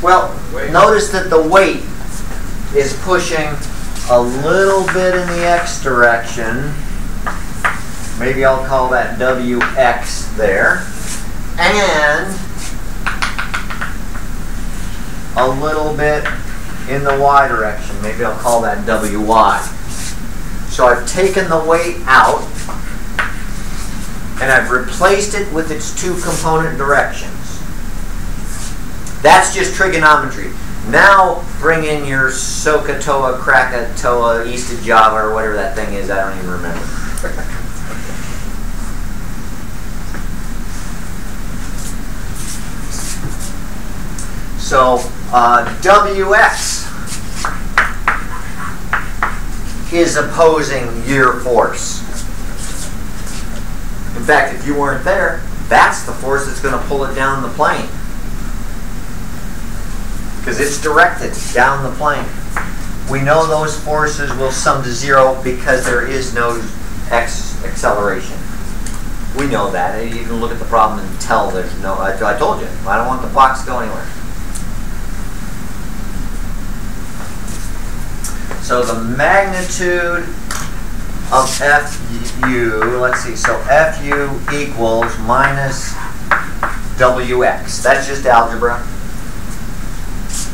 Well, notice that the weight is pushing a little bit in the x direction. Maybe I'll call that WX there. And a little bit in the y direction. Maybe I'll call that WY. So I've taken the weight out, and I've replaced it with its two component directions. That's just trigonometry. Now bring in your Sokotoa, Krakatoa, east of Java, or whatever that thing is, I don't even remember. So WX is opposing your force. In fact, if you weren't there, that's the force that's going to pull it down the plane, because it's directed down the plane. We know those forces will sum to zero because there is no x acceleration. We know that. You can look at the problem and tell there's no. I told you, I don't want the box to go anywhere. So the magnitude of FU, let's see, so FU equals minus WX. That's just algebra.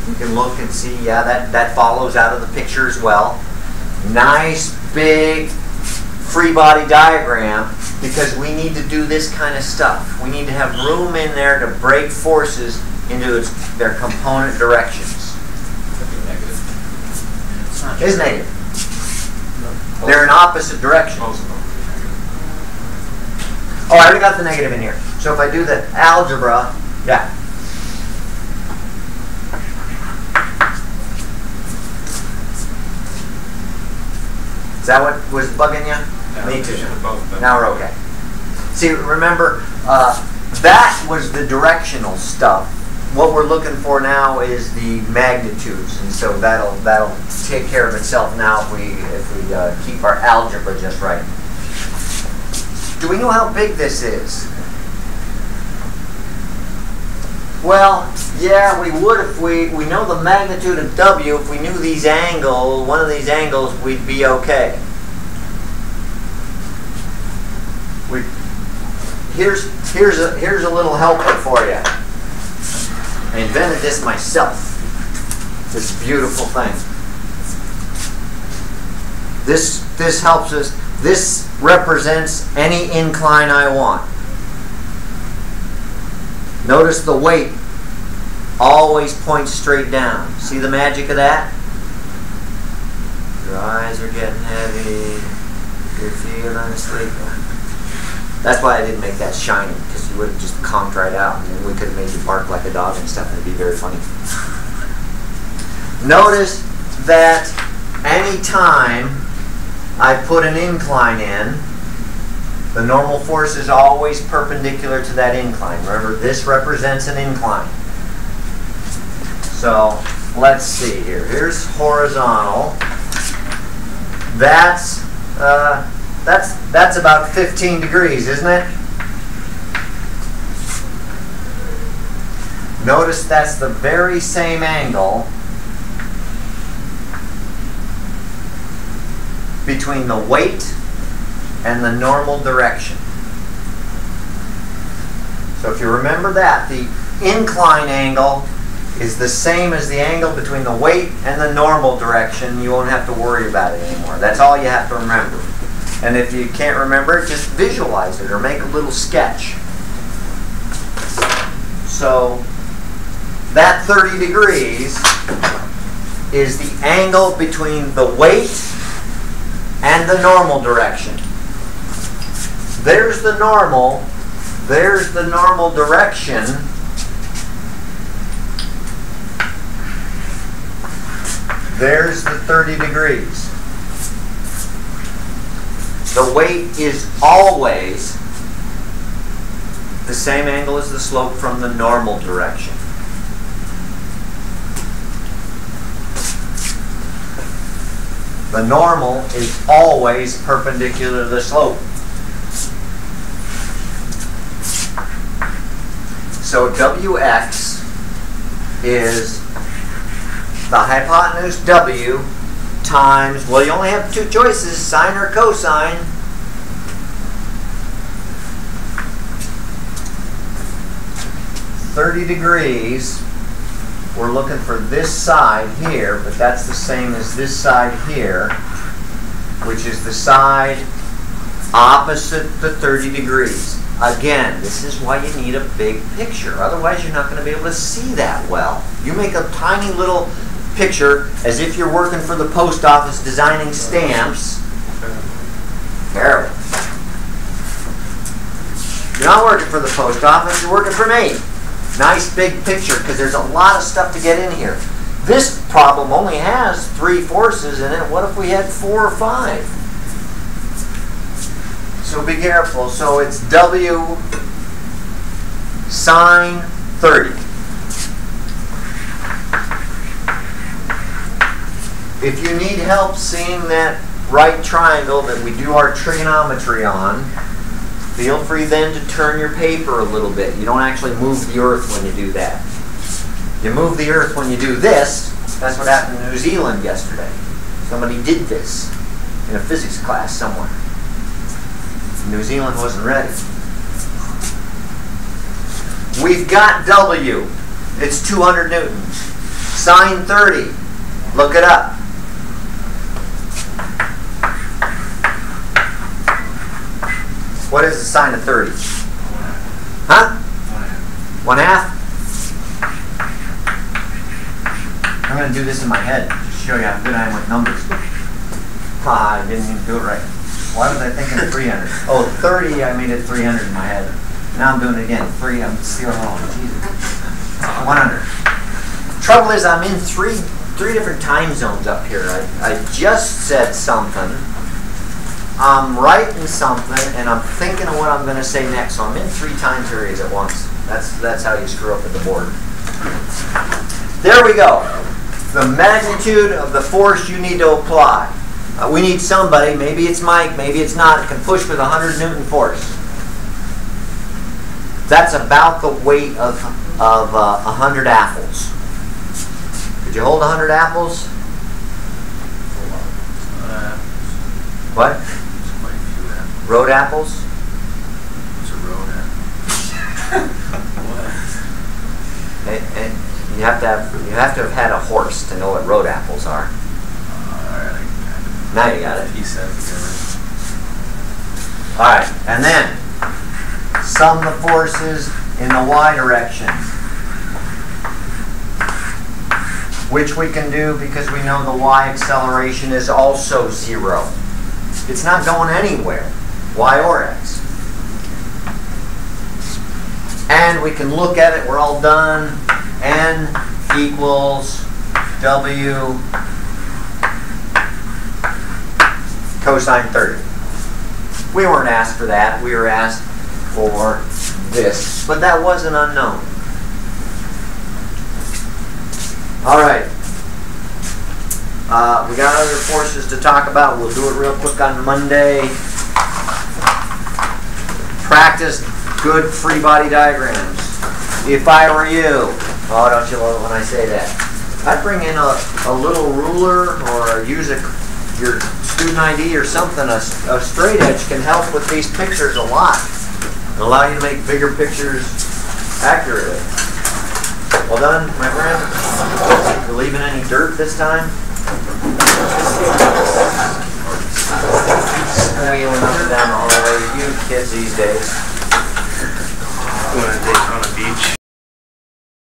You can look and see, yeah, that follows out of the picture as well. Nice big free body diagram, because we need to do this kind of stuff. We need to have room in there to break forces into their component directions. It's negative. They're in opposite directions. Oh, I already got the negative in here. So if I do the algebra, yeah. Is that what was bugging you? Yeah, me too. Now we're okay. See, remember, that was the directional stuff. What we're looking for now is the magnitudes, and so that'll take care of itself now if we keep our algebra just right. Do we know how big this is? Well, yeah, we would if we know the magnitude of W. If we knew these angles, one of these angles, we'd be okay. Here's a little helper for you. I invented this myself, this beautiful thing. This helps us. This represents any incline I want. Notice the weight always points straight down. See the magic of that? Your eyes are getting heavy. You're feeling asleep. That's why I didn't make that shiny, because you would have just conked right out, and then we could have made you bark like a dog and stuff, and it'd be very funny. Notice that any time I put an incline in, the normal force is always perpendicular to that incline. Remember, this represents an incline. So let's see here. Here's horizontal. That's about 15 degrees, isn't it? Notice that's the very same angle between the weight and the normal direction. So if you remember that, the incline angle is the same as the angle between the weight and the normal direction. You won't have to worry about it anymore. That's all you have to remember. And if you can't remember it, just visualize it or make a little sketch. So that 30 degrees is the angle between the weight and the normal direction. There's the normal. There's the normal direction. There's the 30 degrees. The weight is always the same angle as the slope from the normal direction. The normal is always perpendicular to the slope. So Wx is the hypotenuse W times, well, you only have two choices, sine or cosine. . 30 degrees, we're looking for this side here, but that's the same as this side here, which is the side opposite the 30 degrees. Again, this is why you need a big picture. Otherwise, you're not going to be able to see that well. You make a tiny little picture as if you're working for the post office designing stamps. Terrible. You're not working for the post office, you're working for me. Nice big picture, because there's a lot of stuff to get in here. This problem only has 3 forces in it. What if we had 4 or 5? So be careful. So it's W sine 30. If you need help seeing that right triangle that we do our trigonometry on, feel free then to turn your paper a little bit. You don't actually move the earth when you do that. You move the earth when you do this. That's what happened in New Zealand yesterday. Somebody did this in a physics class somewhere. New Zealand wasn't ready. We've got W. It's 200 newtons. Sine 30. Look it up. What is the sine of 30? Huh? 1/2? I'm going to do this in my head to show you how good I am with numbers. Ah, I didn't even do it right. Why was I thinking of 300? Oh, 30, I made it 300 in my head. Now I'm doing it again. 3, I'm stealing home. Jesus. 100. Trouble is, I'm in three different time zones up here. I just said something. I'm writing something, and I'm thinking of what I'm going to say next. So I'm in 3 time periods at once. That's how you screw up at the board. There we go. The magnitude of the force you need to apply. We need somebody, maybe it's Mike, maybe it's not, that can push with 100 Newton force. That's about the weight of 100 apples. Could you hold 100 apples? What? Road apples? What's a road apple? What? And you have to have had a horse to know what road apples are. Now you got it. He said it. All right, and then sum the forces in the y direction, which we can do because we know the y acceleration is also 0. It's not going anywhere, y or x. And we can look at it, we're all done. N equals W cosine 30. We weren't asked for that, we were asked for this. But that was an unknown. All right. We got other forces to talk about. We'll do it real quick on Monday. Practice good free body diagrams. If I were you, oh, don't you love it when I say that? I'd bring in a little ruler or use your student ID or something. A straight edge can help with these pictures a lot. It'll allow you to make bigger pictures accurately. Well done, my friend. You're leaving any dirt this time?